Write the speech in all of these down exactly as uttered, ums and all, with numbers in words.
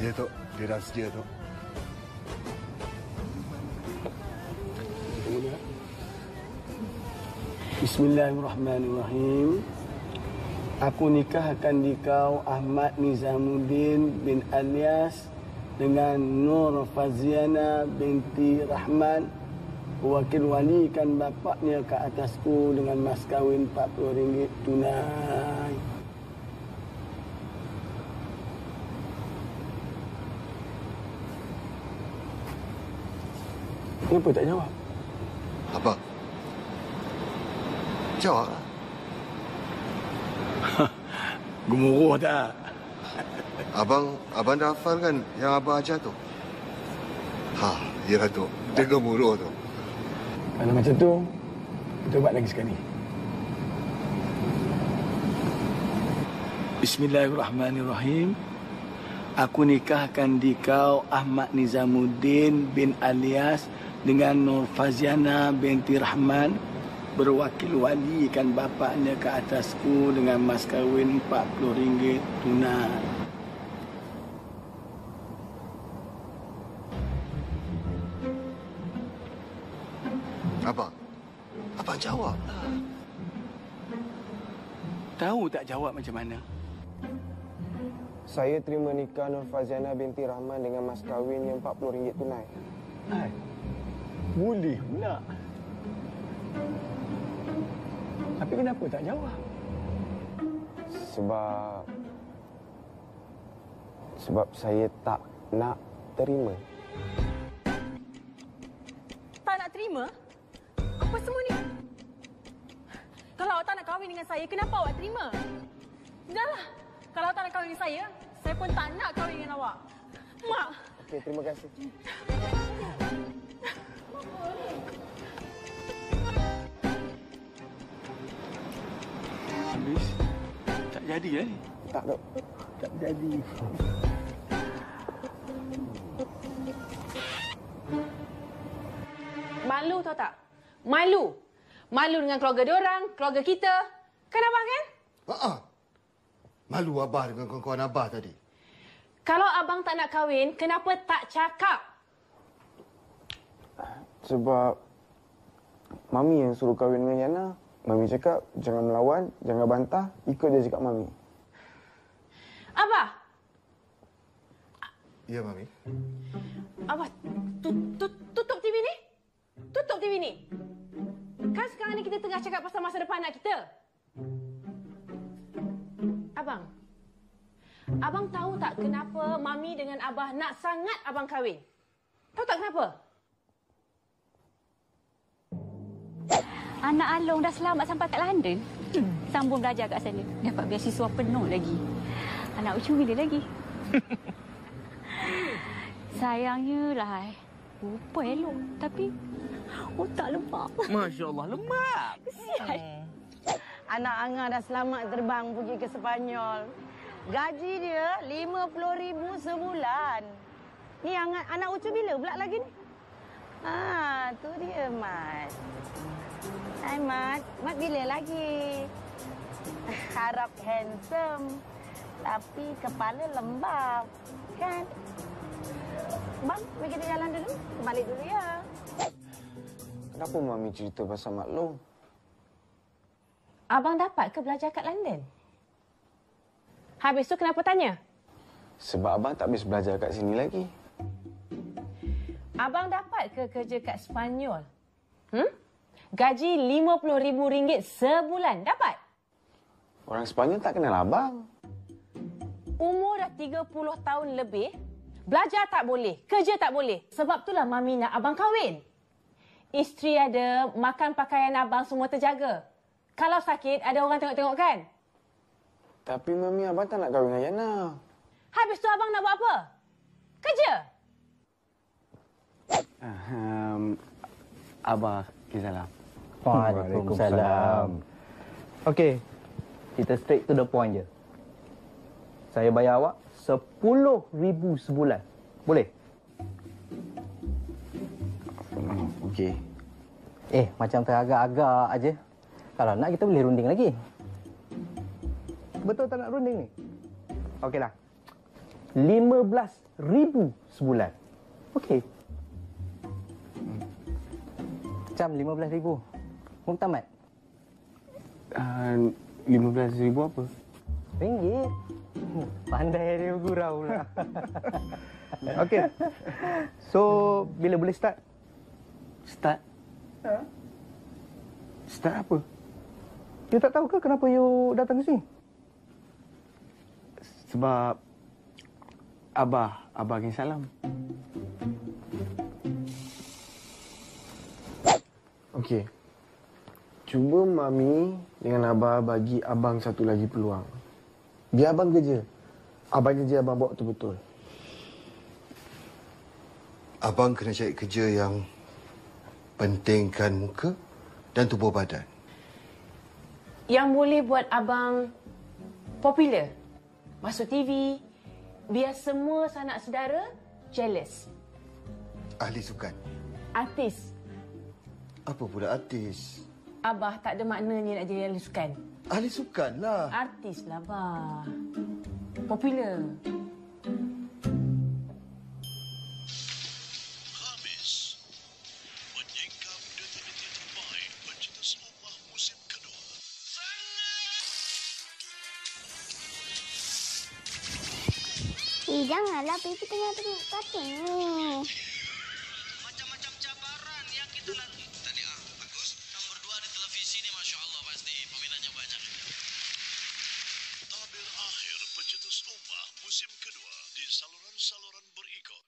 Ya, Tok. Dia dah sedia, Tok. Bismillahirrahmanirrahim. Aku nikahkan dikau Ahmad Nizamuddin bin Alias dengan Nur Faziana binti Rahman. Wakil walikan bapaknya ke atasku dengan mas kahwin empat puluh ringgit tunai. Kenapa tak jawab? Apa? Jawab lah. Gemuruh tak? Abang, abang dah hafal kan yang abang ajar tu? Ha, yelah tu. Dia gemuruh tu. Kalau macam tu, kita buat lagi sekali. Bismillahirrahmanirrahim. Aku nikahkan dikau Ahmad Nizamuddin bin Alias dengan Nur Faziana binti Rahman. Berwakil walikan bapaknya ke atasku dengan mas kahwin empat puluh ringgit tunai. Abang, abang jawablah. Tahu tak jawab macam mana? Saya terima nikah Nur Faziana binti Rahman dengan mas kahwin yang empat puluh ringgit tunai. Hai, boleh pula. Tapi kenapa tak jawab? Sebab... Sebab saya tak nak terima. Tak nak terima? Apa semua ni? Kalau awak tak nak kahwin dengan saya, kenapa awak terima? Sudahlah. Kalau awak tak nak kahwin dengan saya, saya pun tak nak kahwin dengan awak. Mak. Okey, terima kasih. Habis, tak jadi kan? Tak, tak. Tak jadi. Malu tahu tak? Malu. Malu dengan keluarga diorang, keluarga kita. Kan abang kan? Haa. Malu abah dengan kawan-kawan abah tadi. Kalau abang tak nak kahwin, kenapa tak cakap? Sebab mami yang suruh kahwin dengan Yana. Mami cakap, jangan melawan, jangan bantah. Ikut je cakap mami. Abah. Ya, mami. Abah, tutup T V ni. Tutup T V ni. Kan sekarang ni kita tengah cakap pasal masa depan anak kita. Abang. Abang tahu tak kenapa mami dengan abah nak sangat abang kahwin? Tahu tak kenapa? Anak Along dah selamat sampai kat London. Hmm. Sambung belajar kat sana. Dapat beasiswa penuh lagi. Anak ucu bila lagi? Sayangnya lah. Rupa elok tapi otak lemak. Masya Allah, lemak. Kesian. Hmm. Anak Angah dah selamat terbang pergi ke Sepanyol. Gaji dia lima puluh ribu sebulan. Ni anak, anak ucu bila pula lagi ni? Ah, tu dia Mat. Hai Mat, Mat bila lagi? Harap handsome tapi kepala lembab, kan? Bang, mari kita jalan dulu. Balik dulu ya. Kenapa mami cerita pasal Mak Long? Abang dapat ke belajar kat London? Habis tu kenapa tanya? Sebab abang tak habis belajar kat sini lagi. Abang dapat ke kerja kat Sepanyol? Hmm? Gaji lima puluh ribu ringgit sebulan. Dapat? Orang Sepanyol tak kenal abang. Umur dah tiga puluh tahun lebih. Belajar tak boleh, kerja tak boleh. Sebab itulah mami nak abang kahwin. Isteri ada, makan pakaian abang semua terjaga. Kalau sakit, ada orang tengok-tengok kan? Tapi mami abang tak nak kahwin dengan Yana. Habis tu abang nak buat apa? Kerja? Um, abang, kisahlah. Waalaikumsalam. Okey, kita straight to the point je. Saya bayar awak sepuluh ribu sebulan. Boleh? Okey. Eh, macam teragak-agak aje. Kalau nak kita boleh runding lagi. Betul tak nak runding ni? Okeylah. lima belas ribu sebulan. Okey. Macam lima belas ribu. Mungkin tamat? Uh, lima belas ribu apa? Ringgit. Pandai dia gurau lah. Okey. So, bila boleh start? Start? Huh? Start apa? You tak tahu ke kenapa you datang ke sini? Sebab Abah, Abah bagi salam. Okey. Cuba Mami dengan Abah bagi Abang satu lagi peluang. Biar Abang kerja. Abang kerja, Abang buat betul-betul. Abang kena cari kerja yang pentingkan muka dan tubuh badan. Yang boleh buat Abang popular. Masuk T V. Biar semua sanak saudara jealous. Ahli sukan. Artis. Apa pula artis? Abah tak ada maknanya nak jadi ahli sukan. Ahli sukan lah. Artis lah, Abah. Popular. Eh, janganlah. Pipi tengah tengok kartun ni. Macam-macam cabaran yang kita lalui. Tadi ah, bagus. Nombor dua di televisi ni, Masya Allah, pasti. Peminatnya banyak. Tabir akhir Pencetus Ummah musim kedua di saluran-saluran berikut.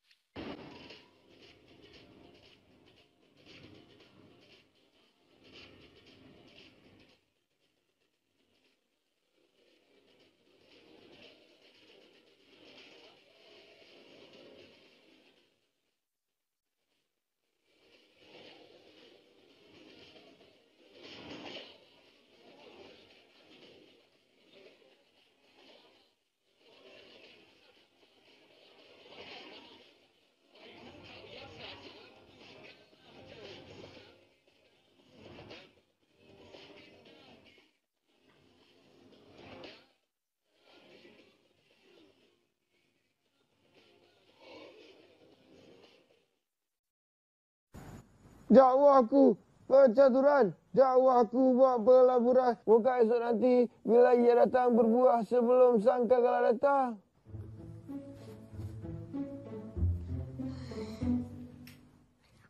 Dakwa aku percaturan, dakwa aku buat pelaburan. Moga esok nanti bila ia datang berbuah sebelum sangkakala datang.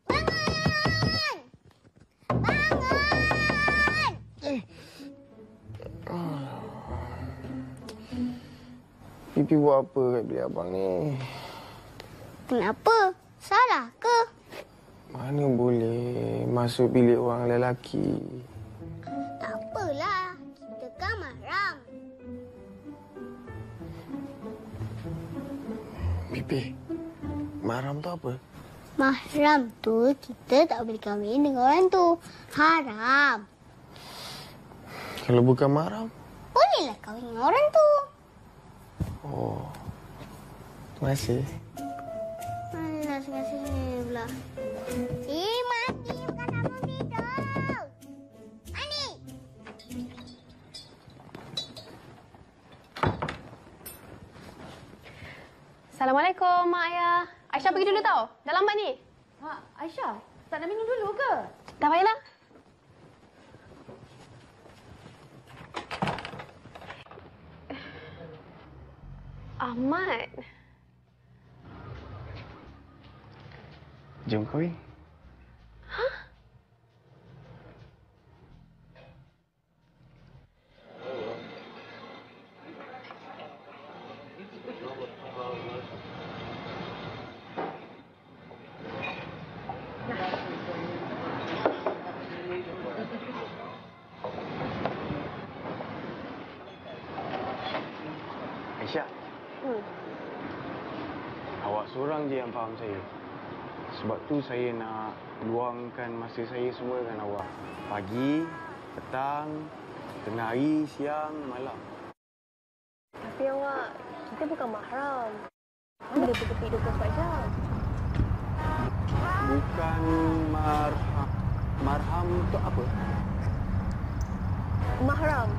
Bangun! Bangun! Eh. Pipi buat apa kat bilik abang ni? Kenapa? Salah ke? Mana boleh masuk bilik orang lelaki? Tak apalah. Kita kan maram. Pipi, maram tu apa? Mahram tu kita tak boleh kahwin dengan orang tu. Haram. Kalau bukan mahram? Bolehlah kahwin dengan orang tu. Oh. Terima kasih. Mana terima kasih ni pula? Eh, mati bukan sama tidur. Ani. Assalamualaikum, Mak Ayah. Aisyah pergi dulu tau. Dah lambat ni. Mak, Aisyah tak nak minum dulu ke? Tak payahlah. Ahmad. Jom kahwin. Hah? Aisyah. Hmm. Awak seorang je yang faham saya. Sebab tu saya nak luangkan masa saya semua dengan awak. Pagi, petang, tengah hari, siang, malam. Tapi awak, kita bukan mahram. Mana boleh bertepi dua puluh empat jam? Bukan marham. Marham tu apa? Mahram.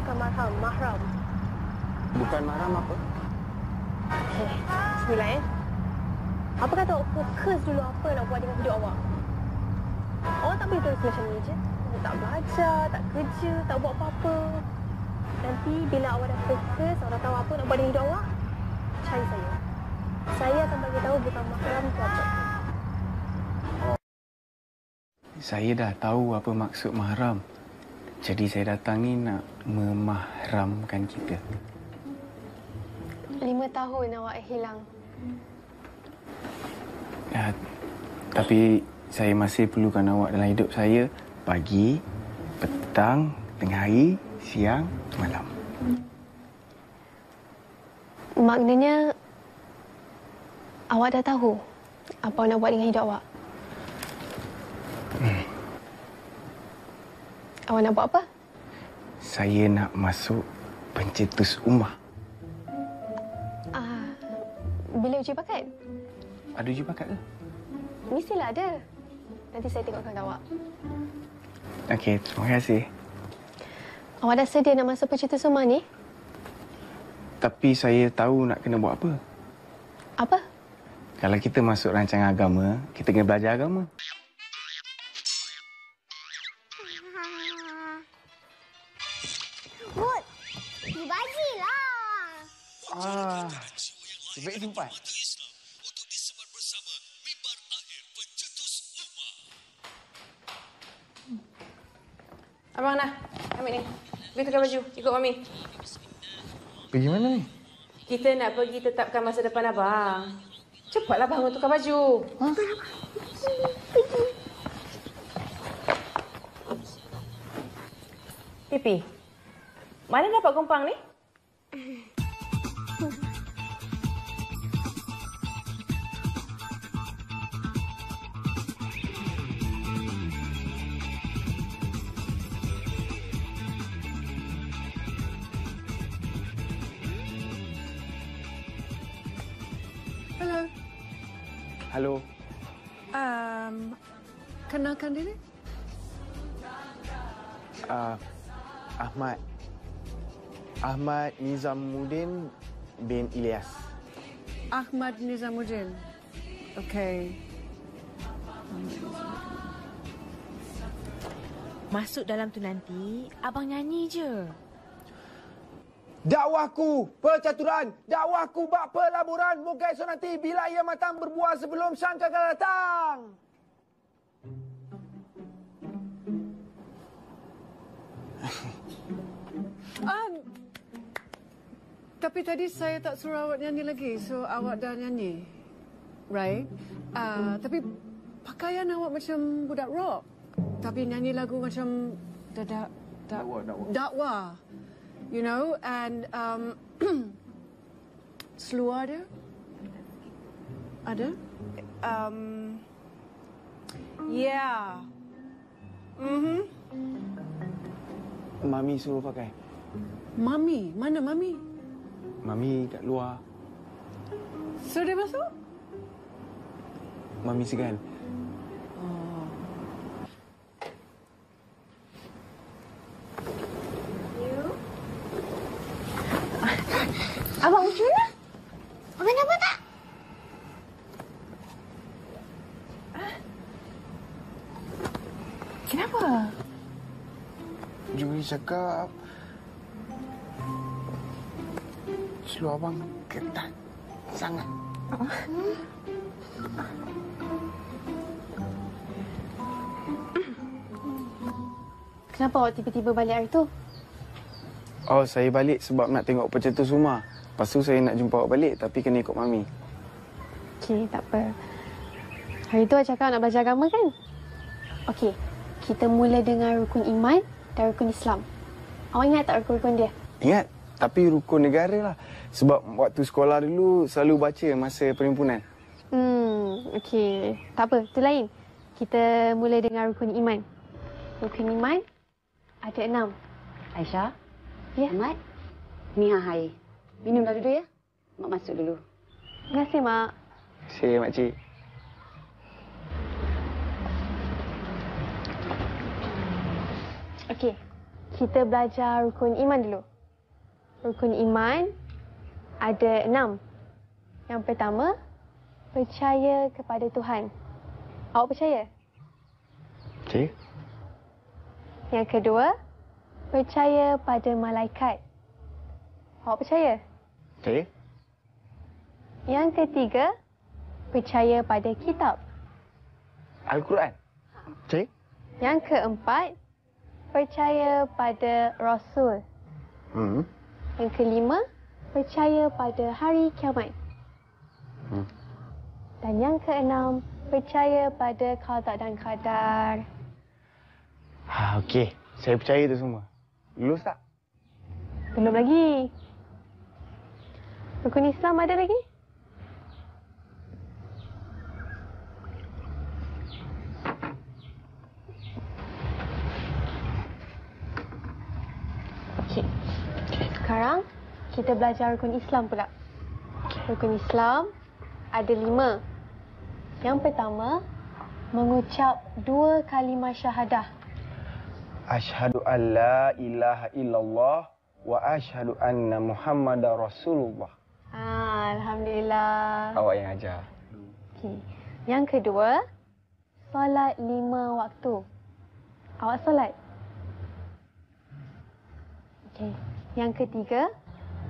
Bukan marham, mahram. Bukan mahram apa? Okay. Bismillah, eh. Apa kata awak fokus dulu apa nak buat dengan hidup awak? Awak tak boleh terus macam ni je. Awak tak belajar, tak kerja, tak buat apa-apa. Nanti bila awak dah fokus, awak dah tahu apa nak buat dengan hidup awak, cari saya. Saya akan bagi tahu bukan makanan tu apa. Saya dah tahu apa maksud mahram. Jadi saya datang ni nak memahramkan kita. Lima tahun awak hilang. Ya, tapi saya masih perlukan awak dalam hidup saya. Pagi, petang, tengah hari, siang, malam. Maknanya, awak dah tahu apa nak buat dengan hidup awak? Hmm. Awak nak buat apa? Saya nak masuk Pencetus Ummah. Ah, bila uji bakat? Ada uji bakat ke? Mestilah ada. Nanti saya tengokkan kat awak. Okey, terima kasih. Awak dah sedia nak masuk Pencetus Ummah ni? Tapi saya tahu nak kena buat apa. Apa? Kalau kita masuk rancangan agama, kita kena belajar agama. Ah, baik sempat. Untuk disebar bersama mimbar akhir Pencetus Ummah. Abang nak ambil ni. Pergi tukar baju, ikut mami. Pergi mana ni? Kita nak pergi tetapkan masa depan abang. Cepatlah abang tukar baju. Ha? Pergi. Pipi. Mana dapat kompang ni? Hello. Um, kenalkan diri. Uh, Ahmad. Ahmad Nizamuddin bin Ilyas. Ahmad Nizamuddin. Okey. Masuk dalam tu nanti, abang nyanyi je. Dakwahku percaturan, dakwahku bak pelaburan. Moga esok nanti bila ia matang berbuah sebelum sang kakak datang. um, tapi tadi saya tak suruh awak nyanyi lagi, so awak dah nyanyi, right? Uh, tapi pakaian awak macam budak rock, tapi nyanyi lagu macam da da da dakwah. dakwah. dakwah. You know, and um, seluar dia ada, um, yeah, mhm. Mami suruh pakai. Mami, mana mami? Mami kat luar. So dia masuk? Mami segan. Abang macam mana? Abang nak apa tak? Kenapa? Juri cakap seluar abang ketat sangat. Oh. Hmm. Kenapa awak tiba-tiba balik hari tu? Oh, saya balik sebab nak tengok Pencetus Ummah. Lepas tu saya nak jumpa awak balik tapi kena ikut mami. Okey, tak apa. Hari tu awak cakap nak belajar agama kan? Okey, kita mula dengan rukun iman dan rukun Islam. Awak ingat tak rukun-rukun dia? Ingat, tapi rukun negara lah. Sebab waktu sekolah dulu selalu baca masa perhimpunan. Hmm, okey. Tak apa, tu lain. Kita mula dengan rukun iman. Rukun iman ada enam. Aisyah, ya. Ahmad, Mia Hai. Minumlah dulu ya. Mak masuk dulu. Terima kasih, Mak. Terima kasih, Makcik. Okey. Kita belajar rukun iman dulu. Rukun iman ada enam. Yang pertama, percaya kepada Tuhan. Awak percaya? Percaya. Yang kedua, percaya pada malaikat. Awak percaya? Percaya. Yang ketiga, percaya pada kitab. Al-Quran. Percaya. Yang keempat, percaya pada Rasul. Hmm. Yang kelima, percaya pada hari kiamat. Hmm. Dan yang keenam, percaya pada qada dan qadar. Ha, okey. Saya percaya itu semua. Lulus tak? Belum lagi. Rukun Islam ada lagi? Sekarang, kita belajar rukun Islam pula. Rukun Islam ada lima. Yang pertama, mengucap dua kalimah syahadah. Ashhadu an la ilaha illallah wa ashhadu anna Muhammadar Rasulullah. Ah, alhamdulillah. Awak yang ajar. Okey. Yang kedua, solat lima waktu. Awak solat? Okey. Yang ketiga,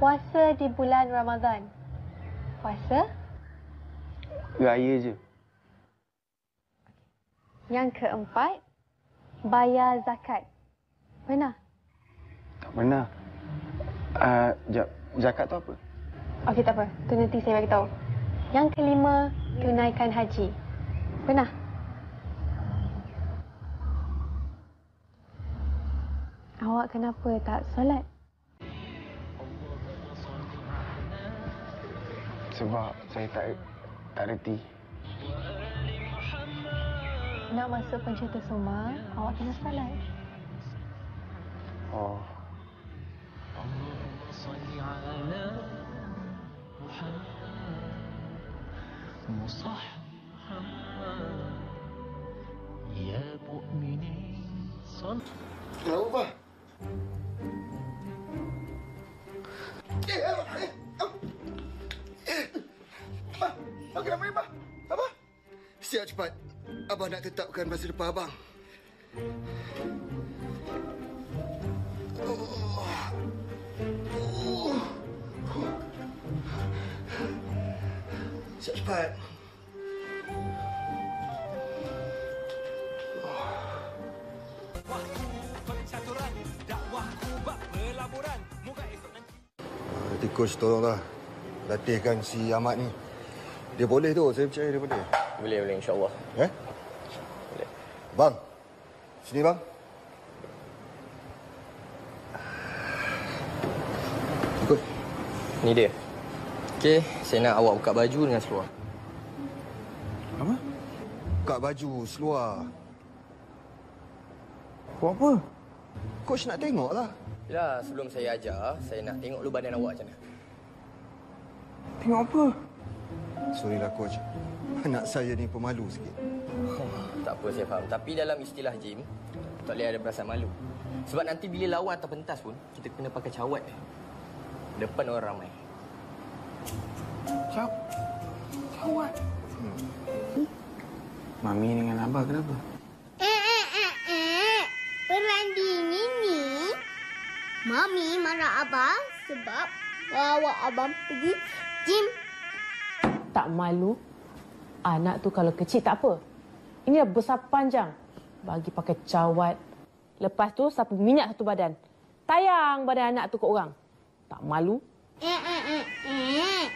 puasa di bulan Ramadan. Puasa? Raya je. Yang keempat, bayar zakat. Pernah? Tak pernah. Uh, zakat tu apa? Okey, tak apa. Tu nanti saya bagi tahu. Yang kelima, tunaikan haji. Pernah? Awak kenapa tak solat? Sebab saya tak tak reti. Nak masuk pencetus ummah, awak kena solat. Oh. Ya mu'minin. Kenapa? Kenapa, Abah? Abah? Siap cepat. Abah nak tetapkan masa depan abang. Oh. Oh. Siap cepat. Oh. Waktu persatuan, dakwah kubah pelaburan. Moga esok nanti. Nanti coach tolonglah latihkan si Ahmad ni. Dia boleh tu, saya percaya dia boleh. Boleh, boleh, insya-Allah. Eh? Boleh. Bang. Sini bang. Ikut. Ni dia. Okey, saya nak awak buka baju dengan seluar. Apa? Buka baju, seluar. Buat apa? Coach nak tengoklah. Yalah, sebelum saya ajar, saya nak tengok dulu badan awak macam mana. Tengok apa? Sorry lah coach, anak saya ni pemalu sikit. Tak apa, saya faham. Tapi dalam istilah gym, tak boleh ada perasaan malu. Sebab nanti bila lawan atau pentas pun, kita kena pakai cawat depan orang ramai. Caw... cawat? Hmm. Hmm? Mami dengan abah kenapa? Eh, eh, eh, eh. Peranding ini, Mami marah abang sebab bawa abang pergi gym. Tak malu. Anak tu kalau kecil tak apa. Ini dah besar panjang. Bagi pakai cawat. Lepas tu sapu minyak satu badan. Tayang badan anak tu kat orang. Tak malu. Eh, eh, eh, eh.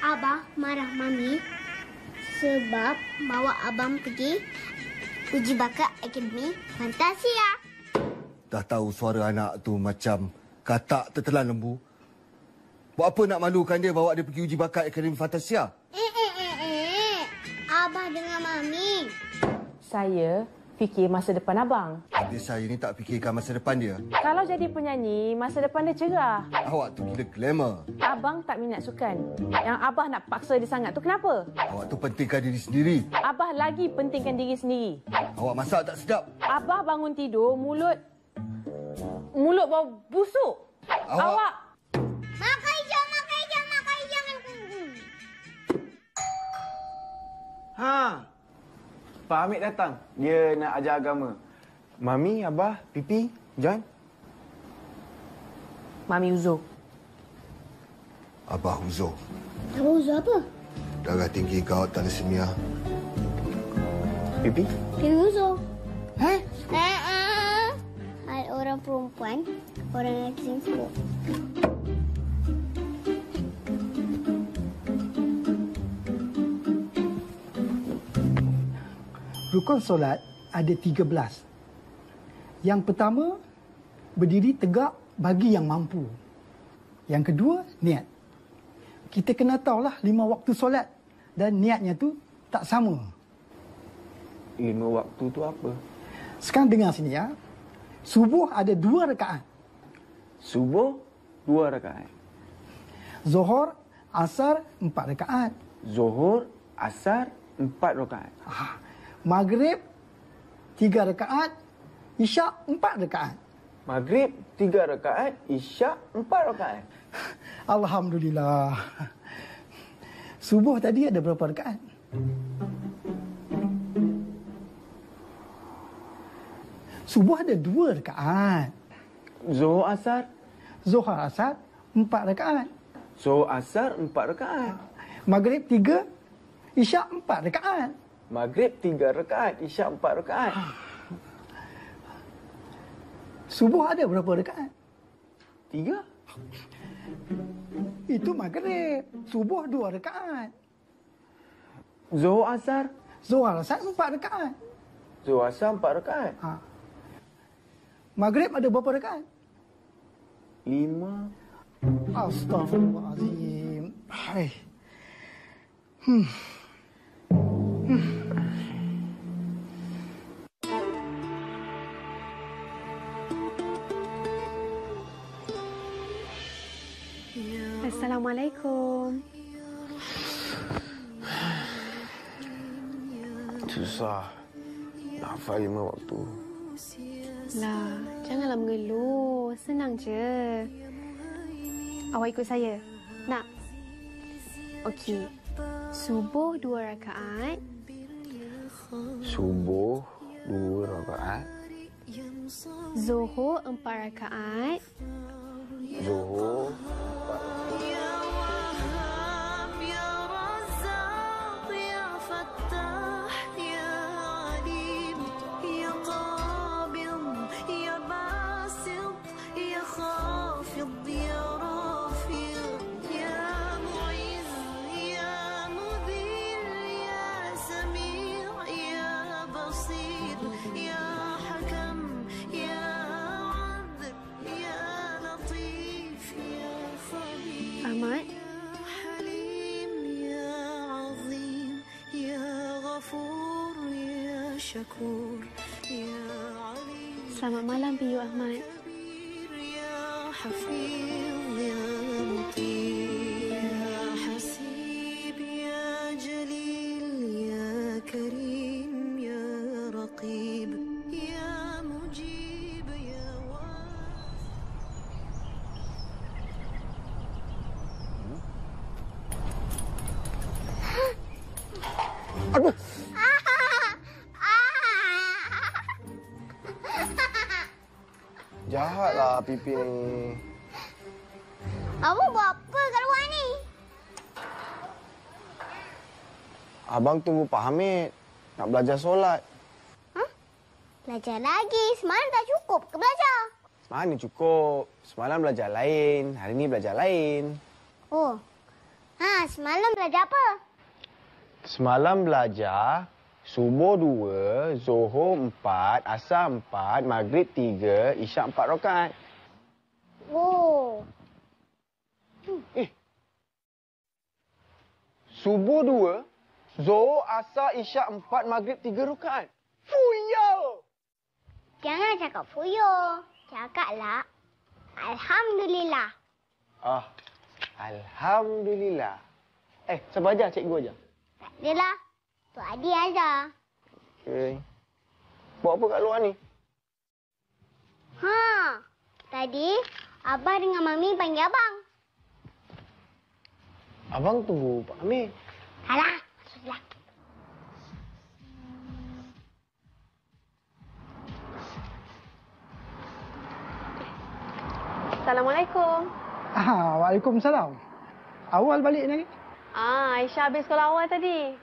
Abah marah Mami sebab bawa abang pergi uji bakat Akademi Fantasia. Dah tahu suara anak tu macam katak tertelan lembu. Buat apa nak malukan dia bawa dia pergi uji bakat Akademi Fantasia? Abah dengan Mami. Saya fikir masa depan abang. Habis saya ni tak fikirkan masa depan dia. Kalau jadi penyanyi, masa depan dia cerah. Awak tu gila glamour. Abang tak minat sukan. Yang abah nak paksa dia sangat tu kenapa? Awak tu pentingkan diri sendiri. Abah lagi pentingkan diri sendiri. Awak masak tak sedap. Abah bangun tidur, mulut... mulut bau busuk. Awak... awak... makan hijau, makan hijau, makan hijau. Ha. Pak Hamid datang. Dia nak ajar agama. Mami, Abah, Pipi, John. Mami uzur. Abah uzur. Abah uzur apa? Darah tinggi, gout, thalassemia. Pipi? Pipi uzur. Ha? Ha? Hal orang perempuan, orang lelaki sempurna. Rukun solat ada tiga belas. Yang pertama, berdiri tegak bagi yang mampu. Yang kedua, niat. Kita kena tahulah lima waktu solat dan niatnya tu tak sama. Lima waktu tu apa? Sekarang dengar sini ya. Subuh ada dua rakaat. Subuh, dua rakaat. Zuhur, asar, empat rakaat. Zuhur, asar, empat rakaat. Ah. Maghrib, tiga rakaat. Isyak, empat rakaat. Maghrib, tiga rakaat. Isyak, empat rakaat. Alhamdulillah. Subuh tadi ada berapa rakaat? Subuh ada dua rakaat. Zuhur asar? Zuhur asar, empat rakaat. Zuhur asar, empat rakaat. Maghrib, tiga. Isyak, empat rakaat. Maghrib tiga rakaat, Isyak empat rakaat. Subuh ada berapa rakaat? Tiga. Itu Maghrib. Subuh dua rakaat. Zuhur asar? Zuhur asar empat rakaat. Zuhur asar empat rakaat. Ha. Maghrib ada berapa rakaat? Lima. Astaghfirullahaladzim. Hai. Hmm. Hmm. Assalamualaikum. Susah. Nak hafal lima waktu. Lah, janganlah mengeluh. Senang je. Awak ikut saya. Nak? Okey. Subuh dua rakaat. Subuh dua rakaat. Zuhur empat rakaat. Zuhur empat rakaat. Selamat malam, Piyu Ahmad. Aduh! Jahatlah Pipi ni. Abang buat apa kat luar ni? Abang tunggu Pak Hamid. Nak belajar solat. Hah? Belajar lagi? Semalam tak cukup ke belajar? Semalam ni cukup. Semalam belajar lain. Hari ni belajar lain. Oh. Ha, semalam belajar apa? Semalam belajar... Subuh dua, Zuhur empat, Asar empat, Maghrib tiga, Isyak empat rakaat. Oh. Hmm. Eh. Subuh dua, Zuhur, Asar, Isyak empat, Maghrib tiga rakaat. Fuyo! Jangan cakap fuyo. Cakaplah Alhamdulillah. Ah, Alhamdulillah. Eh, sabar ajar cikgu ajar. Tak adalah. Tok Adi ajar. Okey. Buat apa kat luar ni? Ha. Tadi, Abah dengan Mami panggil Abang. Abang tunggu Pak Amir. Alah, maksudlah. Assalamualaikum. Ah, waalaikumsalam. Awal balik ni. Ah, Aisyah habis sekolah awal tadi.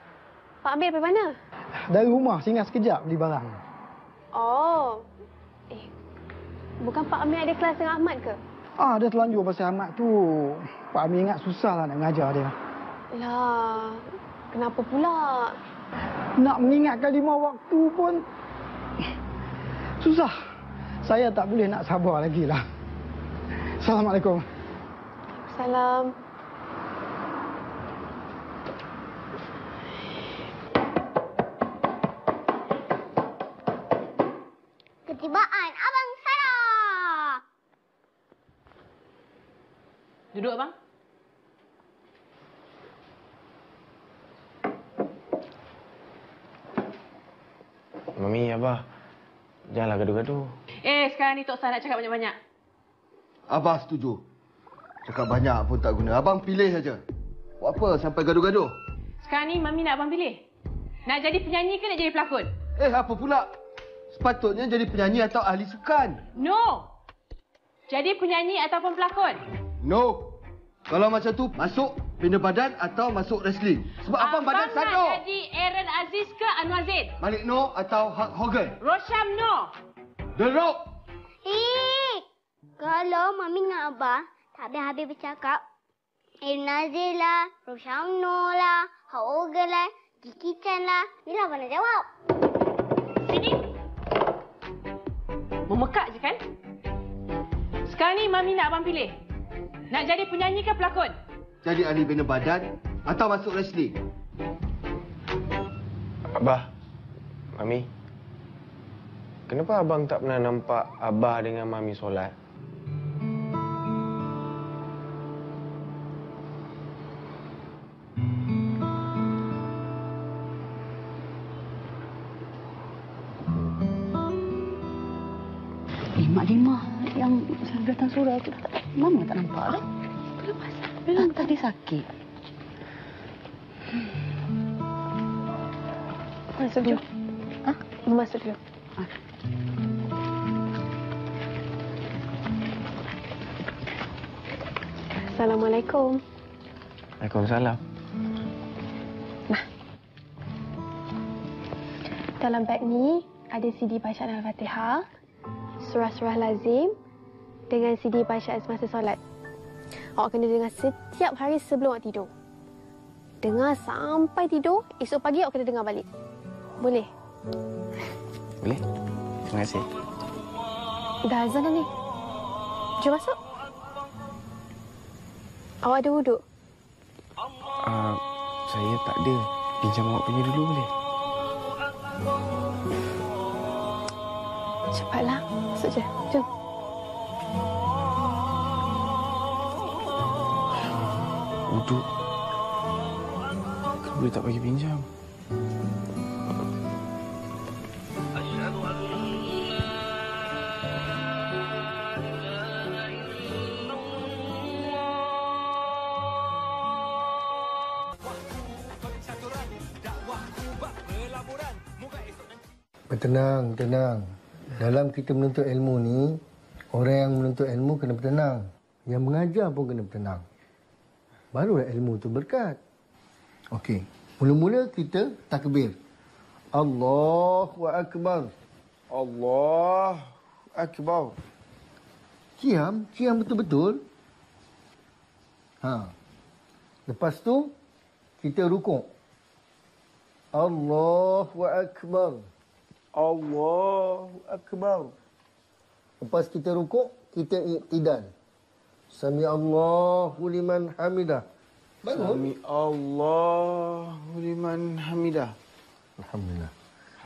Pak Amir pergi mana? Dari rumah, singgah sekejap beli barang. Oh. Eh, bukan Pak Amir ada kelas dengan Ahmad ke? Ah, dia terlanjur pasal Ahmad tu. Pak Amir ingat susahlah nak mengajar dia. Lah, kenapa pula? Nak mengingatkan lima waktu pun susah. Saya tak boleh nak sabar lagi lah. Assalamualaikum. Salam. Ketibaan Abang Sarah. Duduk, Abang. Mami, Abah, janganlah gaduh-gaduh. Eh, sekarang ni Tok Sah nak cakap banyak-banyak. Abah setuju. Cakap banyak pun tak guna. Abang pilih saja. Buat apa sampai gaduh-gaduh? Sekarang ni Mami nak Abang pilih. Nak jadi penyanyi ke nak jadi pelakon? Eh, apa pula? Sepatutnya jadi penyanyi atau ahli sukan. No! Jadi penyanyi ataupun pelakon. No! Kalau macam tu, masuk pindah badan atau masuk wrestling. Sebab abang, abang badan sano. Abang nak jadi Aaron Aziz ke Anwar Zain? Malik Noor atau Hulk Hogan? Rosham Nour. The Rock. Eh, kalau Mami nak Abah tak habis-habis bercakap, Aaron Aziz lah, Rosham Nour lah, Hulk Hogan lah, Jackie Chan lah. Bila Abah nak jawab? Sini. Memekak je kan? Sekarang ni Mami nak Abang pilih. Nak jadi penyanyi ke pelakon? Jadi ahli bina badan atau masuk wrestling? Abah, Mami, kenapa abang tak pernah nampak Abah dengan Mami solat? Lima-lima yang datang surau tu, Mama tak nampak dah. Itu lepas. Memang tadi sakit. Masuk dulu. Ha? Masuk dulu. Ha. Assalamualaikum. Waalaikumsalam. Nah. Dalam beg ni ada C D bacaan Al-Fatihah, surah-surah lazim dengan C D bacaan semasa solat. Awak kena dengar setiap hari sebelum awak tidur. Dengar sampai tidur, esok pagi awak kena dengar balik. Boleh? Boleh. Terima kasih. Dah azan dah ni. Jom masuk. Awak ada wuduk? Uh, saya tak ada. Pinjam awak punya dulu boleh? Cepatlah. Masuk je. Jom. Duduk. Kenapa dia tak bagi pinjam? Bertenang, tenang. Dalam kita menuntut ilmu ni, orang yang menuntut ilmu kena bertenang. Yang mengajar pun kena bertenang. Barulah ilmu tu berkat. Okey. Mula-mula kita takbir. Allahu Akbar. Allahu Akbar. Ciam, ciam betul-betul. Ha. Lepas tu, kita rukuk. Allahu Akbar. Allahu Akbar. Lepas kita rukuk, kita iktidal. Sami Allahu liman hamidah. Bagus. Sami Allahu liman hamidah. Alhamdulillah.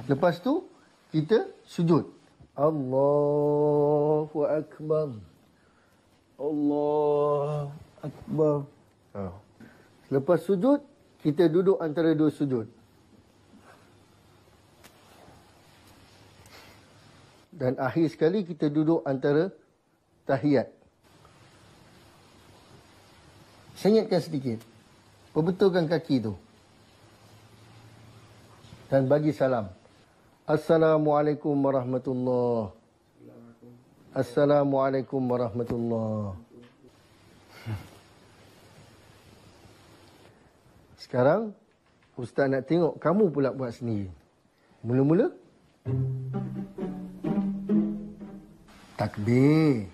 Lepas tu kita sujud. Allahu akbar. Allahu akbar. Ha. Lepas sujud kita duduk antara dua sujud. Dan akhir sekali kita duduk antara tahiyat. Sengitkan sedikit. Perbetulkan kaki itu. Dan bagi salam. Assalamualaikum warahmatullahi. Assalamualaikum warahmatullahi. Sekarang ustaz nak tengok kamu pula buat sendiri. Mula-mula takbir.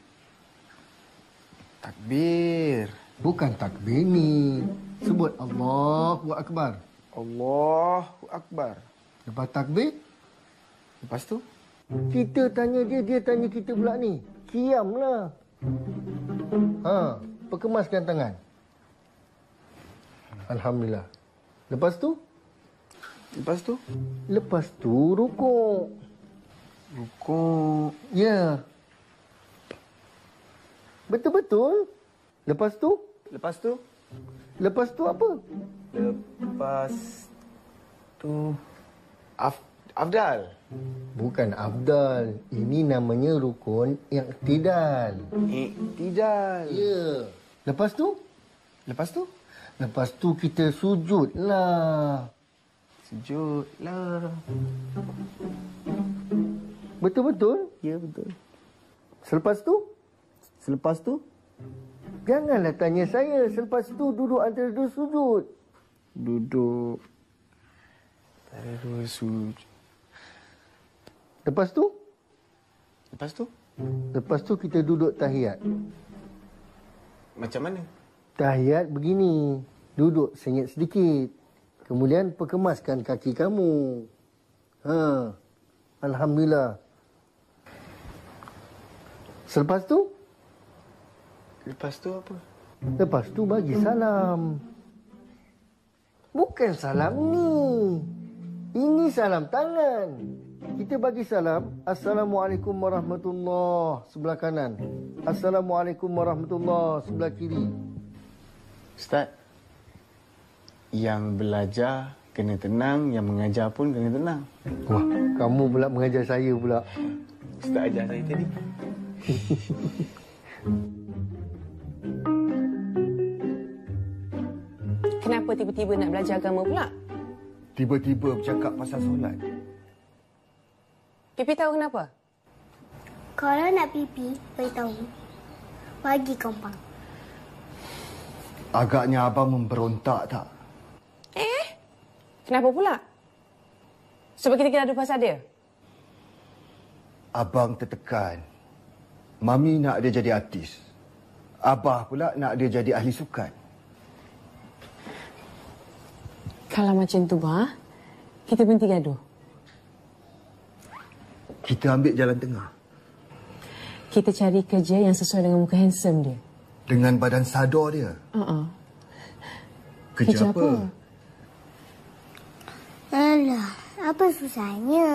Takbir. Bukan takbir ni. Sebut Allahu Akbar. Allahu Akbar. Lepas takbir? Lepas tu? Kita tanya dia, dia tanya kita pula ni. Kiamlah. Ha, perkemaskan tangan. Alhamdulillah. Lepas tu? Lepas tu? Lepas tu rukuk. Rukuk. Ya. Betul-betul. Lepas tu? Lepas tu? Lepas tu apa? Lepas tu Af Afdal. Bukan Afdal. Ini namanya rukun iktidal. Iktidal. Ya. Lepas tu? Lepas tu? Lepas tu kita sujudlah. Sujudlah. Betul-betul? Ya, betul. Selepas tu? Selepas tu? Janganlah tanya saya. Selepas tu duduk antara dua sujud. Duduk antara dua sujud. Lepas tu? Lepas tu? Lepas tu kita duduk tahiyat. Macam mana? Tahiyat begini. Duduk sengit sedikit. Kemudian perkemaskan kaki kamu. Ha. Alhamdulillah. Selepas tu? Lepas tu apa? Lepas tu bagi salam. Bukan salam ni. Ini salam tangan. Kita bagi salam. Assalamualaikum warahmatullahi. Sebelah kanan. Assalamualaikum warahmatullahi. Sebelah kiri. Ustaz, yang belajar kena tenang. Yang mengajar pun kena tenang. Wah, kamu pula mengajar saya pula. Ustaz ajar saya tadi. Kenapa tiba-tiba nak belajar agama pula? Tiba-tiba bercakap pasal solat. Pipi tahu kenapa? Kalau nak pipi, beritahu. Bagi kompang. Agaknya abang memberontak tak? Eh? Kenapa pula? Sebab kita kena adu pasal dia? Abang tertekan. Mami nak dia jadi artis. Abah pula nak dia jadi ahli sukan. Kalau macam tu, bah, kita berhenti gaduh. Kita ambil jalan tengah. Kita cari kerja yang sesuai dengan muka handsome dia. Dengan badan sador dia? Uh-uh. Kerja, kerja apa? apa? Alah, apa susahnya?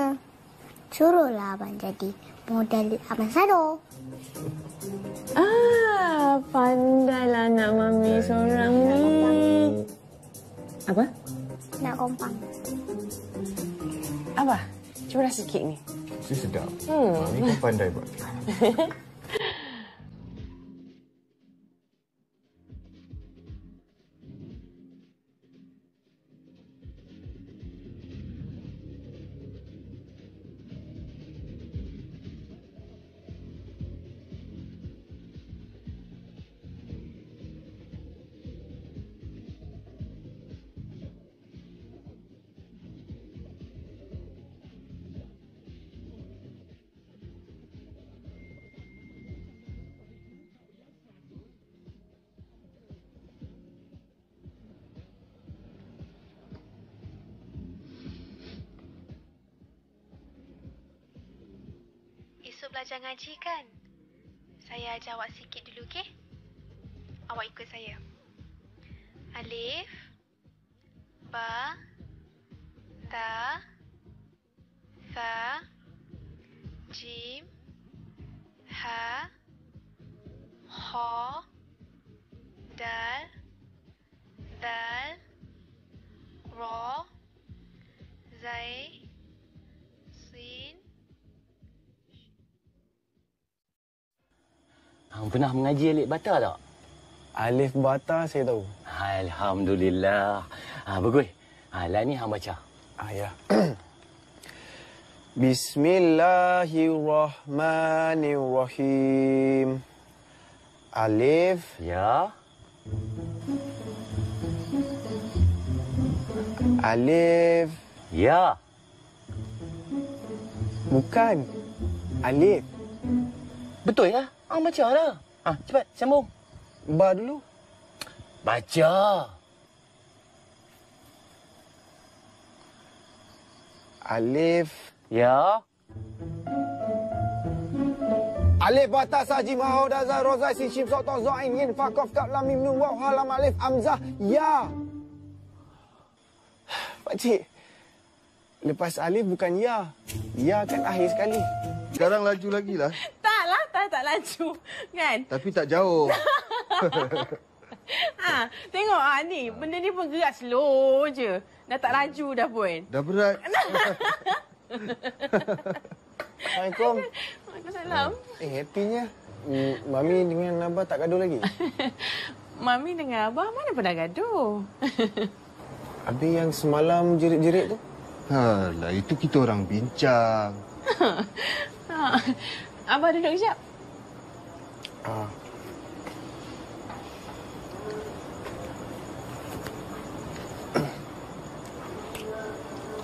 Suruhlah abang jadi model abang sador. Ah, pandailah anak mami seorang ni. Apa? Nak kompang. Abah, cubalah sikit ni. Ini sedap. Hmm. Mami pun pandai buat. Belajar ngaji kan? Saya ajar awak sikit dulu, okey? Awak ikut saya. Alif, Ba, Ta, Sa, Jim, Ha, Ho, Dal, Dal, Ro, Zai, Sin. Hang pernah mengaji alif bata tak? Alif bata saya tahu. Alhamdulillah. Ha, bagus. Ha, lah ni hang baca. Ah, ya. Bismillahirrahmanirrahim. Alif. Ya. Alif. Ya. Bukan. Alif. Betul ya? Ah, baca lah. Ah, cepat, sambung. Ba dulu. Baca. Alif. Ya. Alif batas haji mahau dazar rozai sin shim sot zoin yin fakof kap lam mim nun waw halam alif amzah ya. Pak cik. Lepas alif bukan ya. Ya kan akhir sekali. Sekarang laju lagilah. Taklah, tak tak laju kan. Tapi tak jauh. Ha, tengok ah ni, benda ni pun gerak slow je. Dah tak laju dah pun. Dah berat. Assalamualaikum. Waalaikumsalam. Eh, happynya Mami dengan Abah tak gaduh lagi? Mami dengan Abah mana pernah gaduh? Habis yang semalam jerit-jerit tu? Alah, itu kita orang bincang. Ha. Abah duduk sekejap. Ha.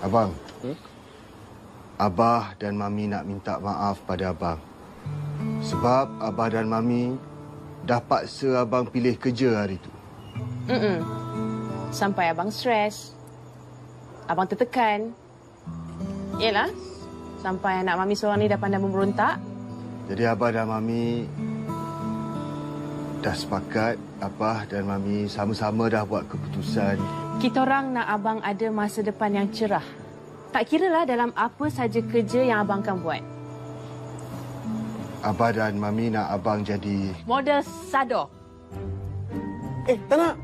Abang. Hmm? Abah dan Mami nak minta maaf pada Abang. Sebab Abah dan Mami dah paksa Abang pilih kerja hari tu. Mm-mm. Sampai Abang stres. Abang tertekan. Yelah, sampai anak Mami seorang ni dah pandai memberontak. Jadi Abah dan Mami dah sepakat. Abah dan Mami sama-sama dah buat keputusan. Kita orang nak Abang ada masa depan yang cerah. Tak kiralah dalam apa saja kerja yang Abang akan buat. Abah dan Mami nak Abang jadi... model sado. Eh, tak nak.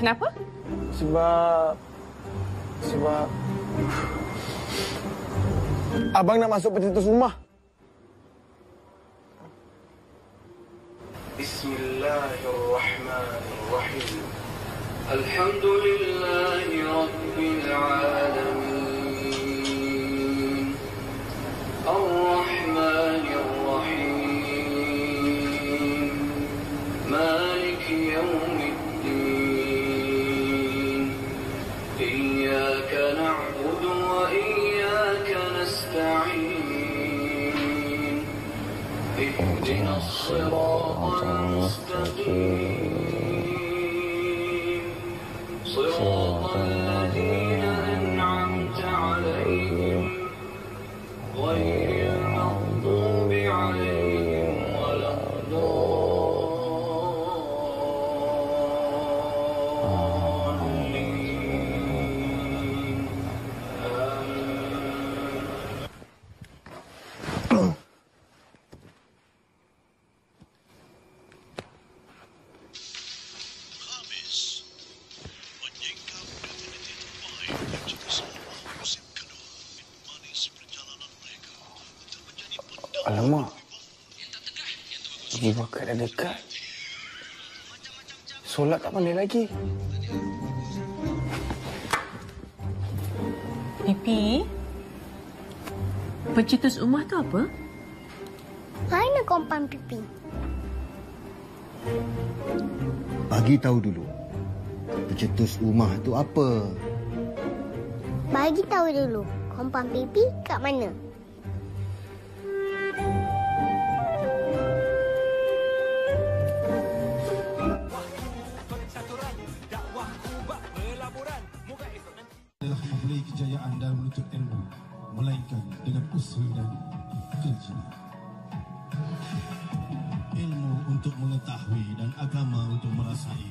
Kenapa? Sebab... Sebab... Abang nak masuk Pencetus Ummah. Bismillahirrahmanirrahim. Alhamdulillahi Rabbil Alamin. Ar-Rahmanir-Rahim. Maliki Yawmiddin. Iyyaka na'budu wa iyyaka nasta'in. Ihdinas-siratal mustaqim. صراط الذين أنعمت عليهم غير المغضوب عليهم ولا الضالين. Alamak. Pergi bakat dah dekat. Solat tak pandai lagi. Pipi. Pencetus Ummah tu apa? Mana kompan Pipi? Bagi tahu dulu. Pencetus Ummah tu apa? Bagi tahu dulu. Kompan Pipi kat mana? Kejayaan dalam menuntut ilmu melainkan dengan usaha dan kerja. Ilmu untuk mengetahui dan agama untuk merasai,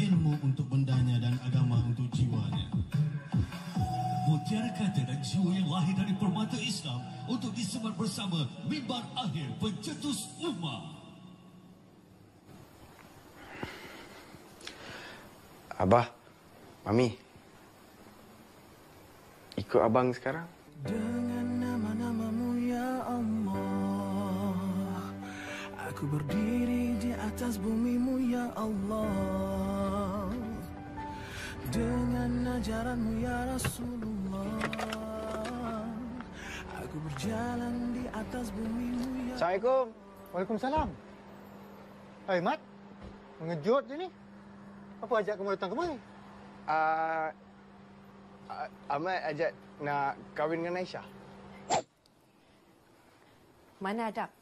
ilmu untuk bendanya dan agama untuk jiwanya. Mutiara kata dan jiwa yang lahir dari permata Islam untuk disebar bersama mimbar akhir Pencetus Ummah. Abah, Mami, ikut Abang sekarang. Dengan nama-namamu ya Allah, aku berdiri di atas bumimu ya Allah. Dengan ajaranmu ya Rasulullah, Ku berjalan di atas bumi mulia. Assalamualaikum. Waalaikumsalam. Hai, Mat. Mengejut je ni. Apa ajak kamu datang kemari? Uh, uh, Ahmad ajak nak kahwin dengan Aisyah. Mana adab?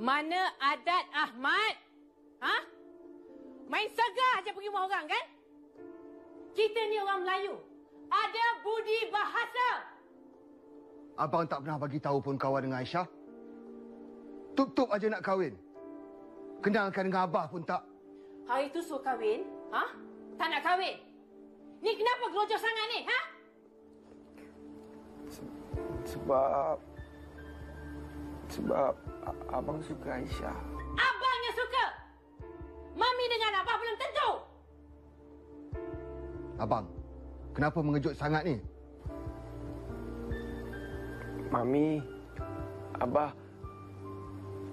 Mana adat Ahmad? Ha? Main segar aja pergi rumah orang, kan? Kita ni orang Melayu. Ada budi bahasa. Abang tak pernah bagi tahu pun kawan dengan Aisyah. Tutup aja nak kahwin. Kenalkan dengan abah pun tak. Hari tu suruh kahwin, ha? Tak nak kahwin. Ni kenapa gelojok sangat ni, ha? Sebab sebab abang suka Aisyah. Abangnya suka. Mami dengan abah belum tentu. Abang, kenapa mengejut sangat ni? Mami, abah,